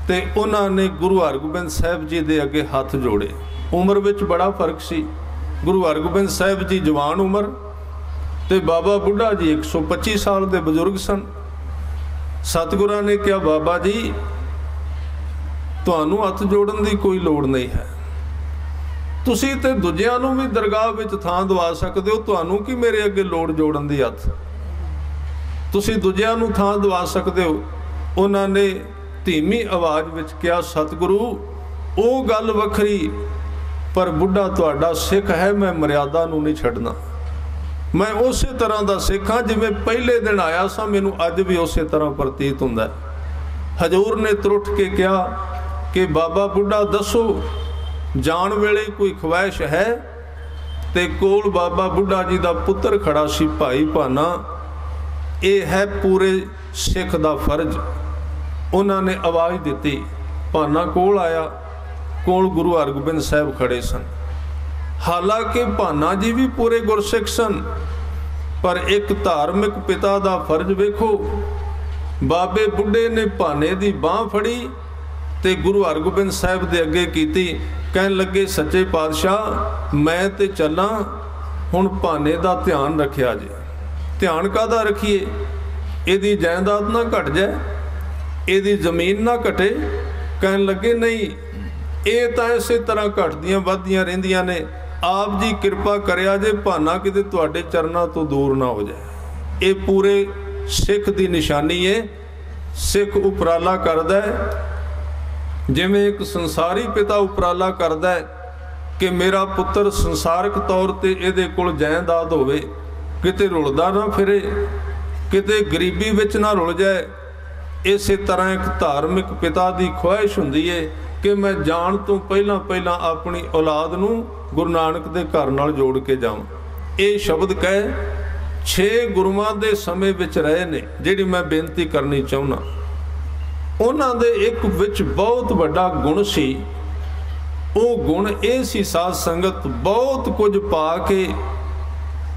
ते उन्हां ने गुरु हरगोबिंद साहब जी दे अगे हथ जोड़े। उम्र विच बड़ा फर्क सी, गुरु हरगोबिंद साहब जी जवान उम्र ते बाबा बुढ़ा जी एक सौ पच्ची साल के बजुर्ग सन। सतगुरां ने कहा, बाबा जी तुहानू हथ जोड़न की कोई लोड़ नहीं है, तुसी ते दूजियां नू भी दरगाह विच थां दवा सकते हो, तुहानू की मेरे अगे लोड़ जोड़न की? हथ तुसी दूजियां नू थां दवा सकते हो। उन्हां ने धीमी आवाज़ विच कहा, सतगुरु वो गल वखरी पर बुढ़ा तुहाडा सिख है, मैं मर्यादा नूं नहीं छड्डना। मैं उस तरह का सिख हाँ जिवें पहले दिन आया सा, मैनूं अज भी उस तरह प्रतीत हुंदा है। हजूर ने त्रुट के कहा कि बाबा बुढ़ा दसो जाण वेले कोई ख्वाहिश है? ते कोल बाबा बुढ़ा जी का पुत्र खड़ा सी, भाई भाना, यह है पूरे सिख का फर्ज। उन्होंने आवाज़ दी, भाना कोल आया, कोल गुरु हरगोबिंद साहब खड़े सन। हालांकि भाना जी भी पूरे गुरसिख सन, पर एक धार्मिक पिता दा फर्ज वेखो। बाबे बुढ़े ने भाने दी बांह फड़ी ते गुरु हरगोबिंद साहब दे अगे कीती, कहन लगे, सच्चे पातशाह मैं ते चलां, हुण भाने दा ध्यान रखिया जे। ध्यान कादा रखिए, इहदी जायदाद ना घट जाए, इहदी जमीन ना घटे। कहन लगे, नहीं, ये तो इस तरह घटदियाँ वधदियाँ रहिंदियां ने, आप जी कृपा करिया जे भाना किते तुहाडे चरणा तो दूर ना हो जाए। ये पूरे सिख की निशानी है, सिख उपराला करदा है। जिवें एक संसारी पिता उपराला करदा है कि मेरा पुत्र संसारक तौर पर इहदे कोल जायदाद होवे, किते रुलदा ना फिरे, किते गरीबी विच ना रुल जाए। इस तरह एक धार्मिक पिता की ख्वाहिश हुंदी है कि मैं जान तो पहला पहला अपनी औलाद नू गुरु नानक दे घर नाल जोड़ के जावां। ये शब्द कह छे गुरुआं दे समय विच रहे ने, जिहड़ी मैं बेनती करनी चाहुंदा। उन्हां दे एक विच बहुत वड्डा गुण सी, वो गुण ये सी, साध संगत बहुत कुछ पा के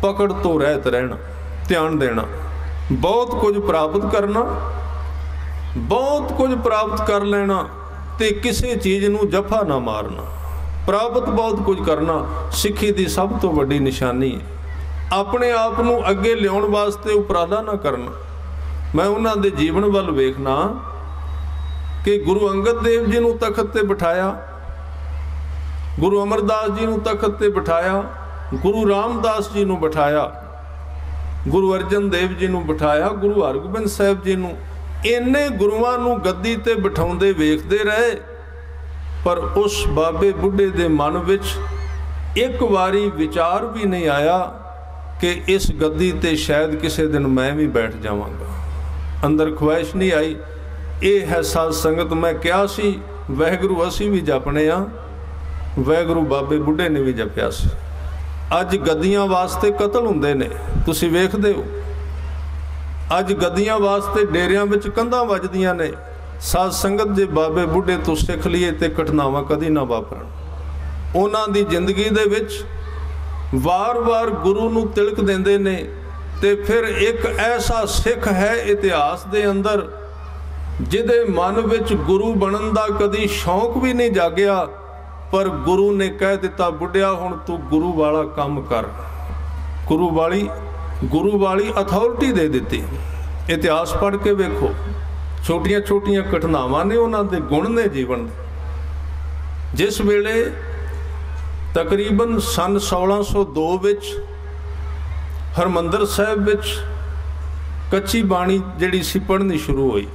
पकड़ तो रहत रहना, ध्यान देना, बहुत कुछ प्राप्त करना, बहुत कुछ प्राप्त कर लेना ते किसी चीज़ नू जफा ना मारना, प्राप्त बहुत कुछ करना सिक्खी दी सब तो वड्डी निशानी है। अपने आप नू अगे लियाउण वास्ते उपराला ना करना। मैं उन्हां दे जीवन वल वेखना कि गुरु अंगद देव जी नू तखत ते बिठाया, गुरु अमरदास जी नू तखत ते बिठाया, गुरु रामदास जी नू बिठाया, गुरु अर्जन देव जी नू बिठाया, गुरु हरगोबिंद साहब जी नू, इन्ने गुरुआं नू गद्दी ते बिठाउंदे वेखदे रहे। पर उस बाबे बुढ़े दे मन विच एक वारी विचार भी नहीं आया कि इस गद्दी ते शायद किसी दिन मैं भी बैठ जावांगा, अंदर ख्वाहिश नहीं आई। ये है साध संगत, मैं क्या सी वाहिगुरू असीं भी जपने आ, वाहिगुरू बाबे बुढ़े ने भी जपिया सी। अज गद्दियां वास्ते कतल हुंदे ने, तुसीं वेखदे हो, अज गद्दियां वास्ते डेरियां विच कंधां वजदियां ने। साध संगत जे बाबे बुढ़े तो सिख लिए ते घटनावां कदी ना वापरन। उन्हां दी जिंदगी दे विच वार वार गुरु नू तिलक देंदे ने ते फिर एक ऐसा सिख है इतिहास दे अंदर जिहदे मन विच गुरु बनन दा कदी शौक भी नहीं जागिया, पर गुरु ने कह दिता, बुढ़िया हुण तू गुरु वाला काम कर। गुरु वाली गुरु वाली अथॉरिटी दे दी। इतिहास पढ़ के वेखो, छोटिया छोटिया घटनावां ने उन्होंने गुण ने जीवन। जिस वेले तकरीबन सन सोलह सौ दो हरमंदर साहब कच्ची बाणी जिहड़ी सी पढ़नी शुरू हुई।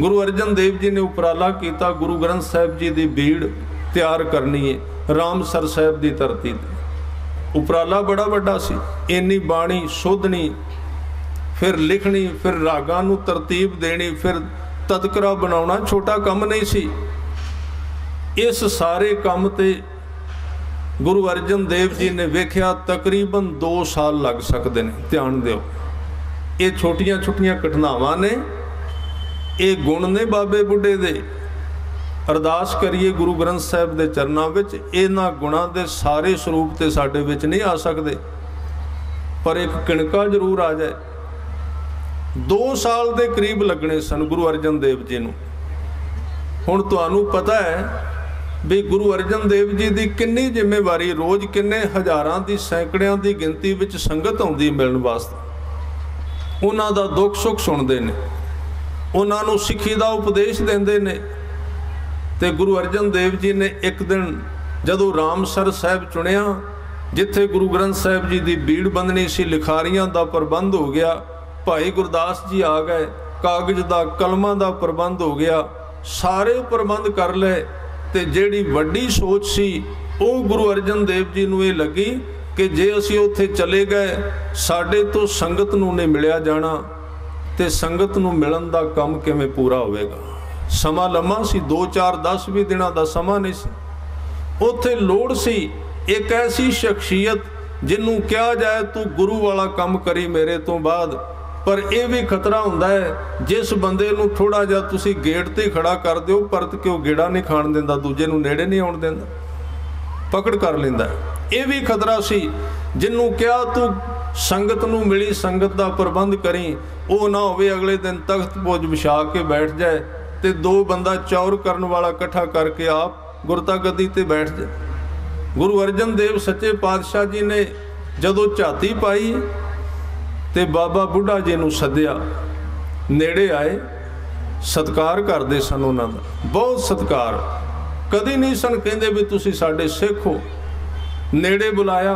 गुरु अर्जन देव जी ने उपराला किया, गुरु ग्रंथ साहब जी की भीड़ तैयार करनी है रामसर साहब की धरती। उपराला बड़ा वड्डा सी, इन्नी बाणी शोधनी, फिर लिखनी, फिर रागां नूं तरतीब देनी, फिर तदकरा बनाउणा छोटा काम नहीं सी। इस सारे काम ते गुरु अर्जन देव जी ने वेख्या तकरीबन दो साल लग सकते हैं। ध्यान दिओ, ये छोटिया छोटिया घटनावां ने, ये गुण ने बाबे बुढ़े दे। अरदास करिए गुरु ग्रंथ साहब के चरणों में, इन्हां गुणों के सारे स्वरूप तो साडे विच नहीं आ सकते, पर एक किणका जरूर आ जाए। दो साल के करीब लगने सन गुरु अर्जन देव जी नूं। हुण तुहानूं पता है भी गुरु अर्जन देव जी की कितनी जिम्मेवारी, रोज़ किन्ने हज़ारां की सैकड़ियां की गिनती विच संगत आउंदी मिलण वास्ते, उन्हां दा दुख सुख सुणदे ने, उन्होंने सिखी का उपदेश देंदे ने। ते गुरु अर्जन देव जी ने एक दिन जदों रामसर साहब चुनिया, जिथे गुरु ग्रंथ साहब जी की भीड़ बंधनी सी, लिखारियां का प्रबंध हो गया, भाई गुरदास जी आ गए, कागज़ का कलमां का प्रबंध हो गया, सारे प्रबंध कर लए। ते जिहड़ी वड्डी सोच सी वह गुरु अर्जन देव जी नूं इह लगी कि जे असीं उत्थे चले गए साडे तो संगत नूं नहीं मिलिया जाना, ते संगत नूं मिलन दा काम किवें पूरा होएगा। समा लम्मा सी, दो चार दस भी दिनां दा समा नहीं सी। उत्थे लोड़ सी एक ऐसी शख्सियत जिन्नू क्या जाए तू गुरु वाला काम करी मेरे तो बाद। पर यह भी खतरा हुंदा है जिस बंदे नूं थोड़ा जिहा तुसीं गेट ते खड़ा कर दिओ, परत के गेड़ा नहीं खाण दिंदा, दूजे नूं नेड़े नहीं आउण दिंदा, पकड़ कर लैंदा। यह भी खतरा सी जिन्नू क्या तू संगत नूं मिली संगत का प्रबंध करी, वो ना होवे अगले दिन तख्त बोझ बिछा के बैठ जाए, तो दो बंदा चौर करन वाला इकट्ठा करके आप गुरता गद्दी ते बैठ जाए। गुरु अर्जन देव सच्चे पातशाह जी ने जदों झाती पाई तो बाबा बुढ़ा जी नूं सद्या, नेड़े आए, सत्कार करते सन, उन्होंने बहुत सत्कार, कदी नहीं सन कहते भी तुसीं साडे सिख हो। नेड़े बुलाया,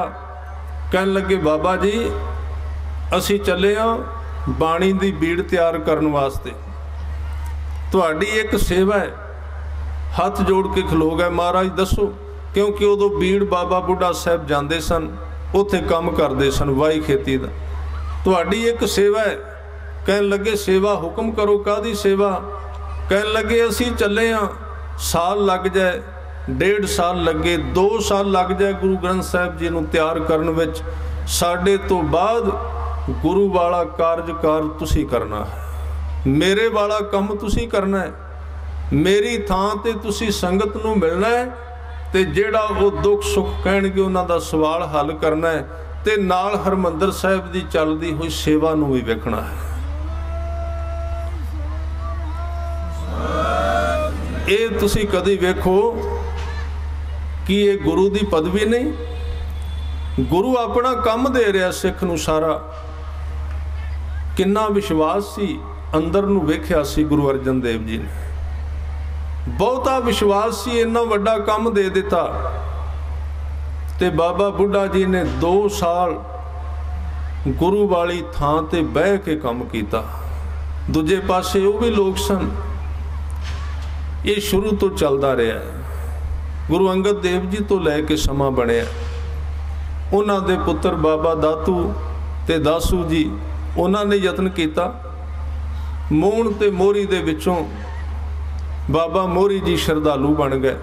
कहन लगे बाबा जी असी चले हाँ बाणी की भीड़ तैयार करने वास्ते, तुहाडी एक सेवा है। हथ जोड़ के खलो गए, महाराज दसो, क्योंकि उदों भीड़ बाबा बुढ़ा साहब जाते सन, उत्थे काम करते सन वाई खेती का, तुहाडी एक सेवा है। कहन लगे सेवा हुक्म करो, कादी सेवा? कहन लगे असी चले हाँ, साल लग जाए, डेढ़ साल लगे, दो साल लग जाए गुरु ग्रंथ साहब जी नूं तैयार करन विच, साडे तो बाद गुरु वाला कार्यकार तुसीं करना है, मेरे वाला काम तुसीं करना है, मेरी थां ते तुसीं संगत नूं मिलना है, ते जिहड़ा वह दुख सुख कहणगे उन्हां दा सवाल हल करना है, ते नाल हरमंदर साहब दी चलदी होई सेवा नूं भी वेखना है। ये तुसीं कदी वेखो कि ये गुरु की पदवी नहीं, गुरु अपना काम दे रहा सिख नूं सारा। किन्ना विश्वास सी, अंदर नूं वेख्या सी गुरु अर्जन देव जी ने, बहुता विश्वास सी, इन्ना वड्डा काम दे दिता। ते बाबा बुढ़ा जी ने दो साल गुरु वाली थां ते बह के काम कीता। दूजे पासे वो भी लोग सन, ये शुरू तो चलदा रहा है। गुरु अंगद देव जी तो लैके समा बनिया, उन्हां दे पुत्र बाबा दातू ते दासू जी, उन्हां ने यतन किया। मोहन ते मोहरी दे विचों बाबा मोहरी जी श्रद्धालु बन गए,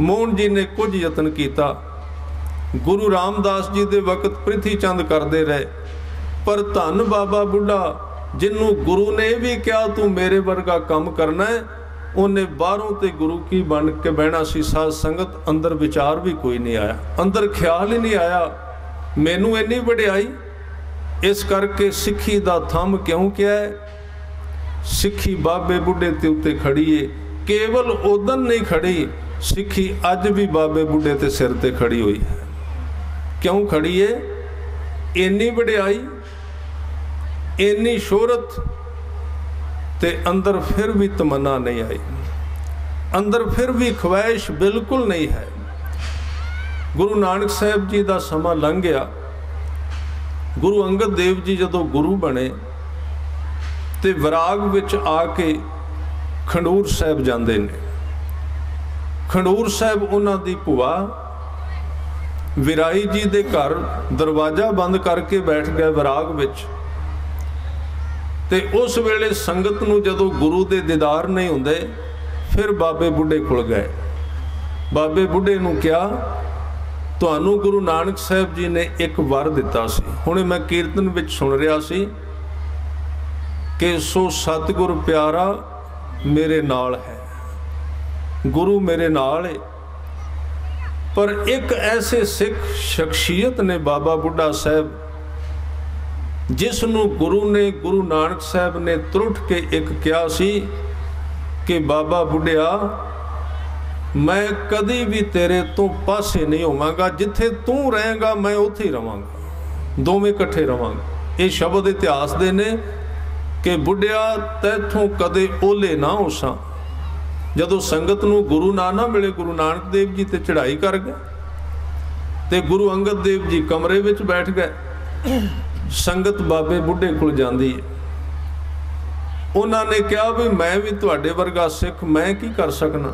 मोहन जी ने कुछ यतन किया। गुरु रामदास जी दे वक्त पृथ्वी चंद करते रहे, पर धन बाबा बुढ़ा जिन्नू गुरु ने यह भी कहा तू मेरे वर्गा काम करना है, उन्हें बाहरों ते गुरु की बन के बहना सी साध संगत, अंदर विचार भी कोई नहीं आया, अंदर ख्याल ही नहीं आया मैनू इन्नी वड्याई। इस करके सिखी दा थंम क्यों क्या है, सिखी बाबे बुढ़े ते उत्ते खड़ी है, केवल उदन नहीं खड़ी, सिक्खी अज भी बाबे बुढ़े ते सिर ते खड़ी हुई है। क्यों खड़ी है? इन्नी वड्याई, इन्नी शोहरत ते अंदर फिर भी तमन्ना नहीं आई, अंदर फिर भी ख्वाहिश बिल्कुल नहीं है। गुरु नानक साहब जी का समा लंघ गया। गुरु अंगद देव जी जदों गुरु बने तो विराग विच आके खंडूर साहब जाते हैं। खंडूर साहब उन्हां दी भुआ विराई जी दे घर दरवाजा बंद करके बैठ गए विराग विच। ते उस वेले संगत नूं जदों गुरु दे दीदार नहीं हुंदे फिर बाबे बुढ़े कोल गए। बाबे बुढ़े नूं क्या तुहानूं गुरु नानक साहब जी ने एक वर दिता सी। हुणे मैं कीर्तन विच सुन रहा सी कि सो सतगुर प्यारा मेरे नाल है, गुरु मेरे नाल है। पर एक ऐसे सिख शख्सियत ने बाबा बुढ़ा साहब जिसनूं गुरु ने गुरु नानक साहब ने त्रुट के एक किया सी कि बाबा बुढ़िया मैं कदी भी तेरे तो पासे नहीं होवांगा, जिथे तू रहेगा मैं उत्थे ही रहांगा, दोवें इकट्ठे रहांगे। ये शब्द इतिहास दे ने कि बुढ़िया तैथों कदे ओले ना होसां। जदों संगत नूं गुरु ना ना मिले गुरु नानक देव जी ते चढ़ाई कर गए ते गुरु अंगद देव जी कमरे विच बैठ गए। संगत बाबे बुढ़े कोल जांदी है। उन्होंने कहा भी मैं भी तुहाडे वर्गा सिख मैं की कर सकना।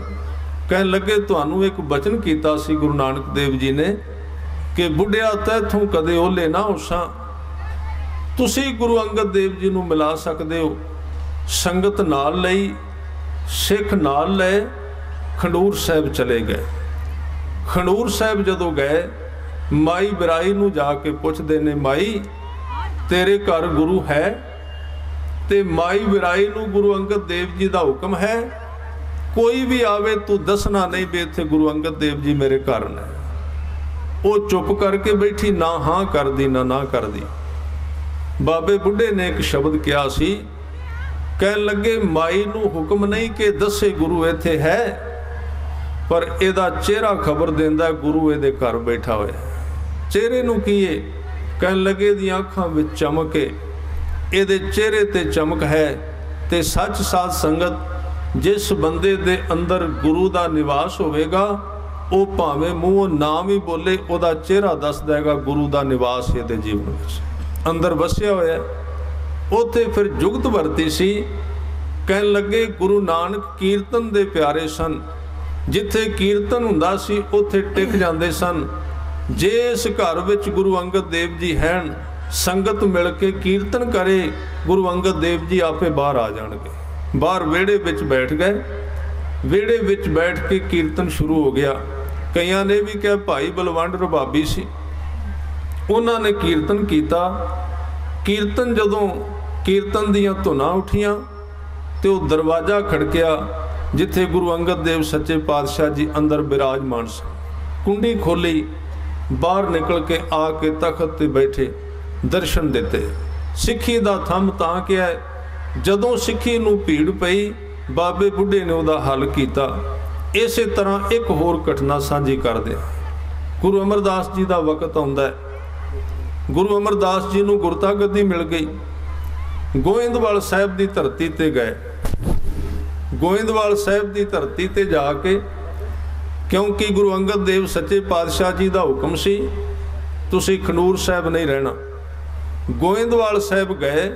कह लगे तुहानूं एक बचन कीता सी गुरु नानक देव जी ने कि बुढ़िया तैथों कदे ओले ना होसां, तुसीं गुरु अंगद देव जी नूं मिला सकदे हो। संगत नाल लई, सिख नाल ले, खंडूर साहब चले गए। खंडूर साहब जदों गए माई बिराई नूं जाके पुछदे ने माई तेरे घर गुरु है? ते माई बिराई नूं गुरु अंगद देव जी दा हुक्म है कोई भी आवे तू दसना नहीं भी इत्थे गुरु अंगद देव जी मेरे घर ने। वो चुप करके बैठी, ना हाँ कर दी ना ना कर दी। बाबे बुढ़े ने एक शब्द किया सी, कह लगे माई नूं हुक्म नहीं कि दसे गुरु इत्थे है, पर इहदा चेहरा खबर देंदा गुरु इहदे घर बैठा होया। चेहरे नूं की है? कह लगे दी अखां विच चमक है, इहदे चेहरे ते चमक है। ते सच साध संगत जिस बंदे दे अंदर गुरु दा निवास होवेगा वो भावें मूँह ना भी बोले उहदा चेहरा दस देगा गुरु दा निवास इहदे जीवन विच अंदर वसिया होया। उत्थे फिर जुगत वरती सी। कह लगे गुरु नानक कीर्तन दे प्यारे सन, जिथे कीर्तन हुंदा सी उत्थे टिक जांदे सन। जिस घर विच गुरु अंगद देव जी हैन संगत मिल के कीर्तन करे गुरु अंगद देव जी आपे बाहर आ जाणगे। बाहर विहड़े विच बैठ गए। विहड़े विच बैठ के कीर्तन शुरू हो गया। कईयां ने भी कहा भाई बलवंड रबाबी सी, उन्हां ने कीर्तन कीता। कीर्तन जदों कीर्तन दियां धुनां उठियां तो दरवाजा खड़किया जिथे गुरु अंगद देव सच्चे पातशाह जी अंदर विराजमान सन। कुंडी खोली, बाहर निकल के आके तखत ते बैठे, दर्शन दिते। सिक्खी दा थंम तां क्या है, जदों सिक्खी नूं भीड़ पई बाबे बुढ़े ने उहदा हल कीता। इसे तरह एक होर घटना साझी कर दे। गुरु अमरदास जी दा वक्त आउंदा है। गुरु अमरदास जी नूं गुरता गद्दी मिल गई। गोइंदवाल साहब की धरती ते गए। गोइंदवाल साहब की धरती ते जाके क्योंकि गुरु अंगद देव सच्चे पातशाह जी का हुक्म सी तुसी खनूर साहब नहीं रहना। गोइंदवाल साहब गए।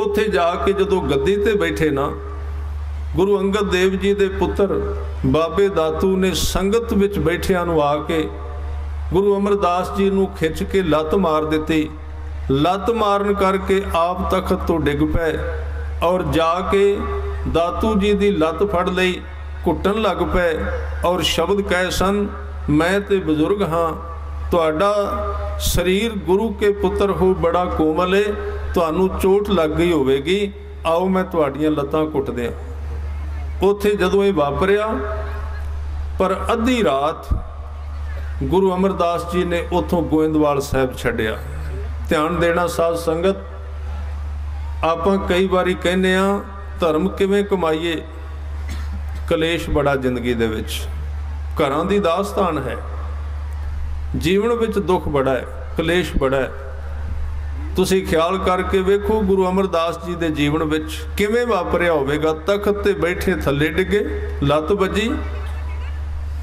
उत्थे जाके जदों गद्दी ते बैठे ना गुरु अंगद देव जी दे पुत्र बाबे दातू ने संगत विच बैठियां नूं आके गुरु अमरदास जी नूं खिच के लत मार दिती। लत मारन करके आप तखत तो डिग पे और जाके दातू जी की लत फड़ लई, कुटन लग पे और शब्द कहे सन मैं ते बजुर्ग हाँ, तुहाडा शरीर गुरु के पुत्र हो बड़ा कोमल है, तुहानू चोट लग गई होवेगी, आओ मैं तुहाडियां लतां कुट दियां। उत्थे जदों यह वापरिया पर अद्धी रात गुरु अमरदास जी ने उथों गोइंदवाल साहब छड्डिया। ध्यान देना साध संगत, आपां कई बारी कहने आ धर्म किवें कमाईए, कलेश बड़ा जिंदगी दे विच। घरां दी दास्तान है। जीवन विच दुख बड़ा है, कलेश बड़ा है। तुसी ख्याल करके वेखो गुरु अमरदास जी दे जीवन विच किवें वापरिया होवेगा। तखत ते बैठे थले डिगे, लत वजी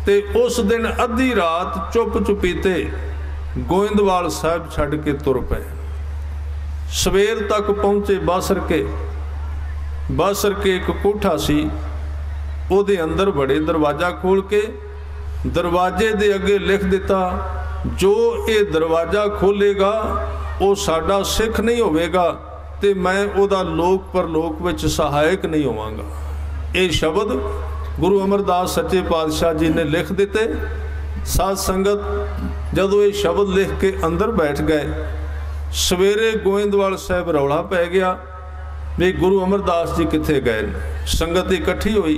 ते उस दिन अद्धी रात चुप चुपीते गोइंदवाल साहब छड़ के तुर पे। सवेर तक पहुंचे बासर के। बासर के एक कोठा सी, ओदे अंदर बड़े, दरवाजा खोल के दरवाजे दे अगे लिख दिता, जो ये दरवाजा खोलेगा वो साडा सिख नहीं होवेगा ते मैं ओदा लोक परलोक विच सहायक नहीं होवांगा। ये शब्द गुरु अमरदास सच्चे पातशाह जी ने लिख दिते। साध संगत जदों ये शब्द लिख के अंदर बैठ गए, सवेरे गोइंदवाल साहब रौला पै गया भी गुरु अमरदास जी किथे गए। संगत इकट्ठी हुई।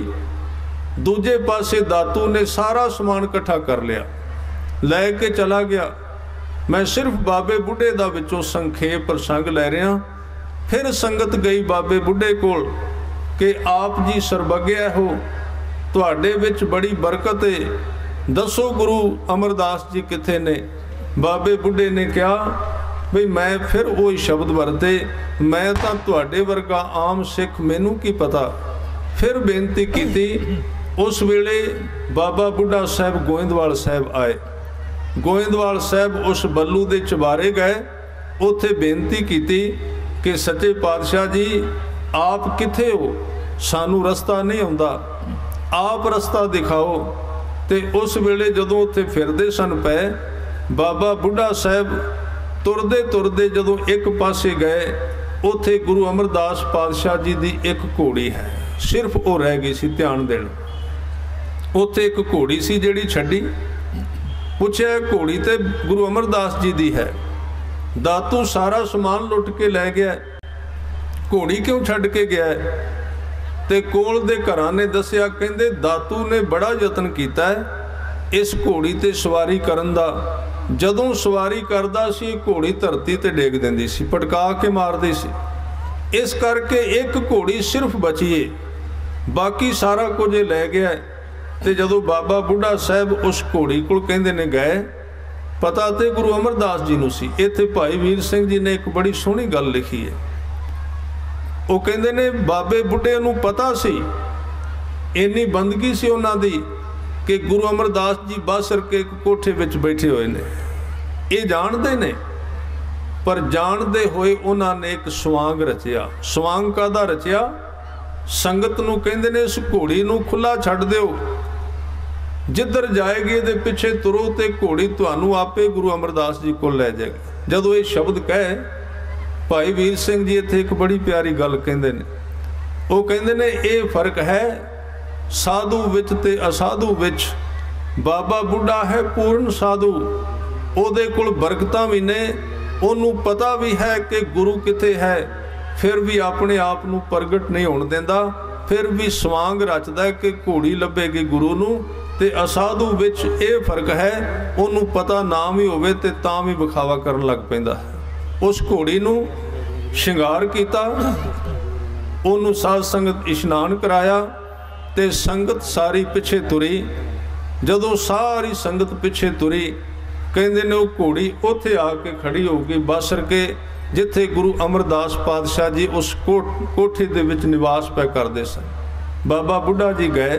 दूजे पासे दातू ने सारा समान इकट्ठा कर लिया, ले के चला गया। मैं सिर्फ बाबे बुढ़े दा विचों संखेप प्रसंग लै रहा। फिर संगत गई बाबे बुढ़े कोल कि आप जी सरबग्या हो, तुहाडे विच बड़ी बरकत है, दसो गुरु अमरदास जी किथे ने। बाबे बुढ़े ने कहा भी मैं फिर वही शब्द वरते, मैं तां तुहाडे वर्गा आम सिख मैनू की पता। फिर बेनती की। उस वेले बाबा बुढ़ा साहब गोइंदवाल साहब आए। गोइंदवाल साहब उस बल्लू दे चबारे गए, उत्थे बेनती कीती कि सच्चे पातशाह जी आप किथे हो, सानू रस्ता नहीं आउंदा, आप रस्ता दिखाओ। ते उस वेले जदों उत्थे फिरदे सन पै बाबा बुढ़ा साहब तुरदे तुरदे जदों एक पासे गए, उत्थे गुरु अमरदास पातशाह जी दी एक घोड़ी है, सिर्फ वो रह गई सी ध्यान देण। उत्थे एक घोड़ी सी जिहड़ी छड्डी। पूछे घोड़ी तो गुरु अमरदास जी दी है, दातू सारा समान लुट के लै गया, घोड़ी क्यों छड़ के गया है? ते कोल दे घरां ने दसिया, कहंदे दातू ने बड़ा यतन कीता है इस घोड़ी ते सवारी करन दा। जदों सवारी करदा सी घोड़ी धरती ते डेग देंदी सी, पटका के मारदी सी। इस करके एक घोड़ी सिर्फ बची है, बाकी सारा कुछ लै गया। ते जदों बाबा बुढ़ा साहब उस घोड़ी को कहंदे ने गए, पता तो गुरु अमरदास जी नूं सी। इत्थे भाई वीर सिंह जी ने एक बड़ी सोहनी गल लिखी है। वो कहंदे ने बाबे बुढ़े नूं पता सी, इन्नी बंदगी सी उन्हां दी कि गुरु अमरदास जी बासर के एक कोठे विच बैठे होए ने। ये जाणदे ने, पर जाणदे होए उन्हां ने एक स्वांग रचिया। स्वांग कादा रचिया? संगत नूं कहंदे ने इस घोड़ी नूं खुला छड्ड दिओ, जिधर जाएगी दे पिछे तुरो ते घोड़ी तुहानू आपे गुरु अमरदास जी को लै जाएगी। जदों ये शब्द कहे भाई वीर सिंह जी इत्थे एक बड़ी प्यारी गल कहंदे ने। वो कहंदे ने ये फर्क है साधु विच ते असाधु विच। बाबा बुढ़ा है पूर्ण साधु, ओदे कोल बरकतां भी ने, ओनू पता भी है कि गुरु किथे है, फिर भी अपने आप नू प्रगट नहीं होण देंदा, फिर भी स्वांग रचदा कि घोड़ी लभेगी गुरु नू। ते असाधु विच यह फर्क है, उन्होंने पता ना भी होवे ते तां भी विखावा करन लग पैंदा है। उस घोड़ी नू शिंगार किया, उन्होंने साध संगत इशनान कराया, ते संगत सारी पिछे तुरी। जदों सारी संगत पिछे तुरी, कहंदे ने वो घोड़ी उत्थे आके खड़ी हो गई बासर के, जिथे गुरु अमरदास पातशाह जी उस कोठ कोठी दे विच निवास पै करदे सन। बाबा बुढ़ा जी गए,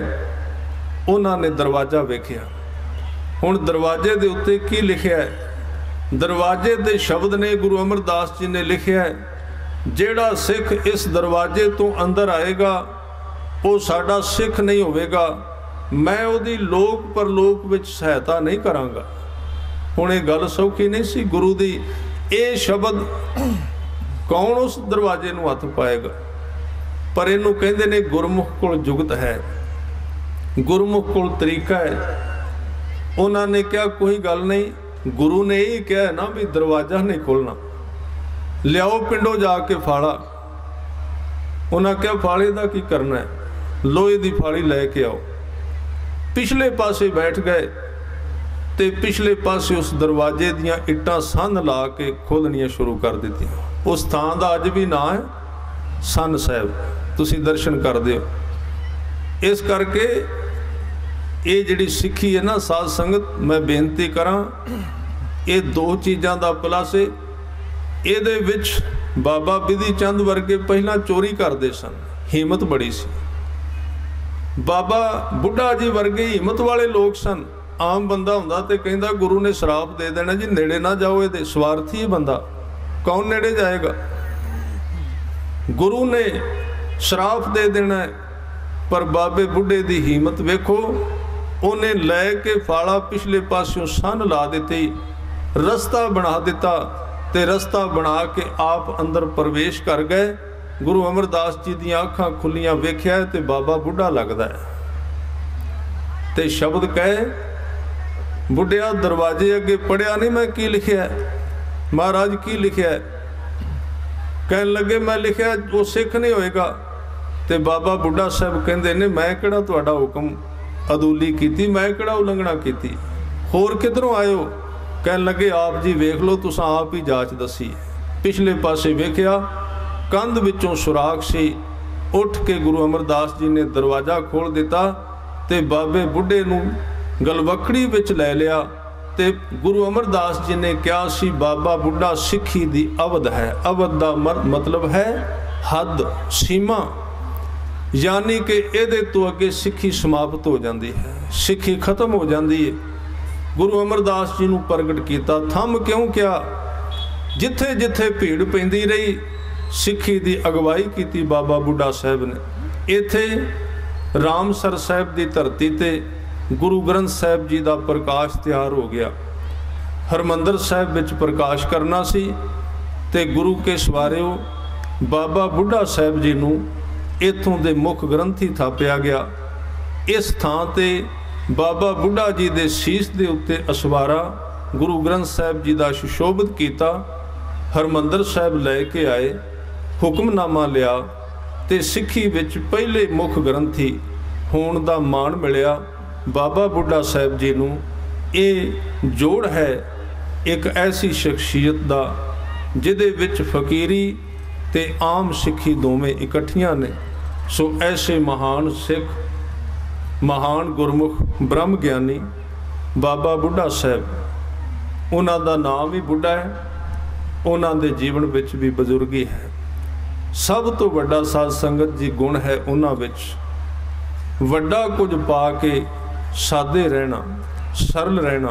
उन्होंने दरवाज़ा वेख्या। हुण दरवाजे दे उत्ते की लिखिया है? दरवाजे दे शब्द ने गुरु अमरदास जी ने लिखिया है, जेड़ा सिख इस दरवाजे तो अंदर आएगा वो साडा सिख नहीं होवेगा, मैं उहदी लोक परलोक विच सहायता नहीं करांगा। हुण ये गल सौखी नहीं सी गुरु दी। ये शब्द कौन उस दरवाजे नूं हथ पाएगा? पर इहनूं कहंदे ने गुरमुख कोल जुगत है, गुरमुख कोल तरीका है। उन्होंने कहा कोई गल नहीं, गुरु ने यही कहा ना भी दरवाज़ा नहीं खोलना, लियाओ पिंडों जाके फाड़ा। उन्होंने कहा फाड़े का की करना है, लोहे की फाड़ी लैके आओ। पिछले पासे बैठ गए तो पिछले पासे उस दरवाजे दियाँ इट्टां सन ला के खोलनिया शुरू कर दी। उस थान का अज भी नाम है सन साहब, तुसीं दर्शन करदे हो। इस करके ये जिहड़ी सिक्खी है ना साध संगत, मैं बेनती करा ये दो चीज़ों का खुलासे। ये बाबा बिधि चंद वर्गे पहला चोरी करते सन, हिम्मत बड़ी सी। बाबा बुढ़ा जी वर्गे हिम्मत वाले लोग सन। आम बंदा हुंदा ते कहिंदा गुरु ने श्राप दे देना जी नेड़े ना जाओ, ये स्वार्थी है बंदा, कौन नेड़े जाएगा। गुरु ने श्राप दे देना है, पर बाबे बुढ़े की हिम्मत वेखो, उन्हें लै के फाला पिछले पास्यों सन ला दिती, रस्ता बना दिता, ते रस्ता बना के आप अंदर प्रवेश कर गए। गुरु अमरदास जी दी आँखां खुलियां वेख्या ते बाबा बुढ़ा लगदा है, ते शब्द कहे बुढ़िया दरवाजे अगे पढ़िया नहीं मैं की लिखिया, महाराज की लिखिया है? कह लगे मैं लिखिया वो सिख नहीं होएगा। तो बाबा बुढ़ा साहब कहते ने मैं किहड़ा तुहाडा हुक्म अदूली की, मैं किहड़ा उलंघना की, होर किधरों आयो? कह लगे आप जी वेख लो, तुसा आप ही जांच दसी। पिछले पासे वेख्या कंध विचों सुराख सी, उठ के गुरु अमरदास जी ने दरवाज़ा खोल दिता ते बाबे बुढ़े नूं गलवकड़ी विच लै लिया। ते गुरु अमरदास जी ने कहा सी बाबा बुढ़ा सिक्खी दी अवध है, अवध दा मतलब है हद सीमा, यानी कि इहदे तो अगे सिक्खी समाप्त हो जाती है, सिक्खी खत्म हो जाती है। गुरु अमरदास जी ने प्रगट किया थम क्यों क्या, जिथे जिथे भीड़ पैंदी रही सिक्खी दी अगवाई की बाबा बुढ़ा साहब ने। इथे रामसर साहब की धरती ते गुरु ग्रंथ साहब जी का प्रकाश तैयार हो गया। हरमंदर साहब विच प्रकाश करना सी ते गुरु के सवारिओ बाबा बुढ़ा साहब जी नूं इथों दे मुख ग्रंथी थापिया गया। इस थां ते बाबा बुढ़ा जी दे शीश दे उत्ते असवारा गुरु ग्रंथ साहब जी का सुशोभित किया। हरमंदर साहब लैके आए, हुक्मनामा लिया ते सिक्खी विच पहले मुख ग्रंथी होण दा माण मिलिया बाबा बुढ़ा साहब जी नूं। ये जोड़ है एक ऐसी शख्सियत दा जिहदे विच फकीरी ते आम सिक्खी दोवें इकट्ठियां ने। सो ऐसे महान सिख, महान गुरमुख ब्रह्म ज्ञानी बाबा बुढ़ा साहब, उन्हां दा नाम भी बुढ़ा है, उन्हां दे जीवन विच भी बजुर्गी है। सब तो वड्डा साध संगत जी गुण है उन्हां विच वड्डा कुछ पा के सादे रहना, सरल रहना,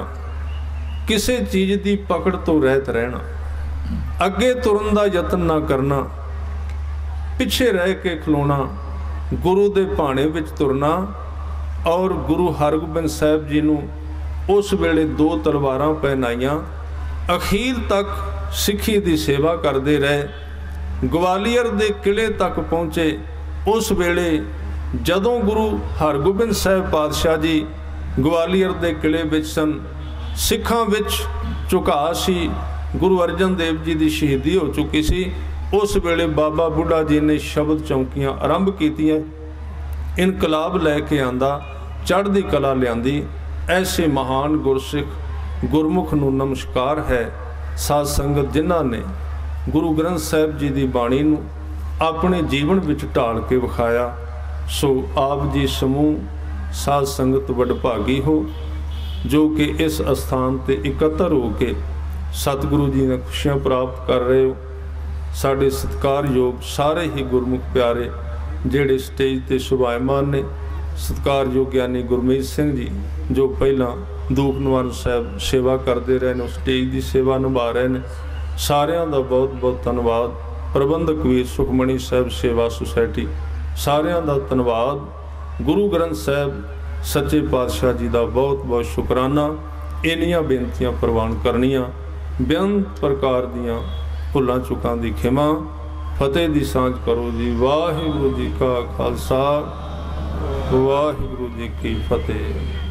किसी चीज़ की पकड़ तो रहत रहना, अगे तुरन का यतन ना करना, पिछे रह के खलोना, गुरु दे भाणे विच तुरना। और गुरु हरगोबिंद साहब जी नूं उस वेले दो तलवारां पहनाइयां, अखीर तक सिक्खी दी सेवा करते रहे। ग्वालियर दे किले तक पहुँचे। उस वेले जदों गुरु हरगोबिंद साहब पातशाह जी ग्वालियर के किले विच सन, सिखा विच झुका सी, गुरु अर्जन देव जी की शहीदी हो चुकी सी। उस वेले बाबा बुढ़ा जी ने शब्द चौंकियां आरंभ कीतियां, इनकलाब लैके आंदा, चढ़दी कला लियांदी। ऐसे महान गुरसिख गुरमुख नूं नमस्कार है साध संगत, जिन्हां ने गुरु ग्रंथ साहब जी की बाणी नूं अपने जीवन विच ढाल के विखाया। सो आप जी समूह साध संगत वडभागी हो जो कि इस स्थान ते इकट्ठा होके सतगुरु जी ने खुशियां प्राप्त कर रहे हो। साढ़े सत्कारयोग सारे ही गुरमुख प्यारे जिहड़े स्टेज ते शोभायमान ने, सत्कारयोग ज्ञानी गुरमीत सिंह जी जो पहला दूख निवारण साहब सेवा करते रहे ने, स्टेज की सेवा निभा रहे ने, सारियां दा बहुत बहुत धन्यवाद। प्रबंधक वीर सुखमणी साहब सेवा सोसायटी सारियां दा धन्नवाद। गुरु ग्रंथ साहब सच्चे पातशाह जी का बहुत बहुत शुकराना। इन्नियां बेनतियां प्रवान करनियां, बेअंत प्रकार दियां भुल्लां चुकां दी खिमा। फतेह दी सांझ करो जी। वाहिगुरू जी का खालसा, वाहिगुरू जी की फतेह।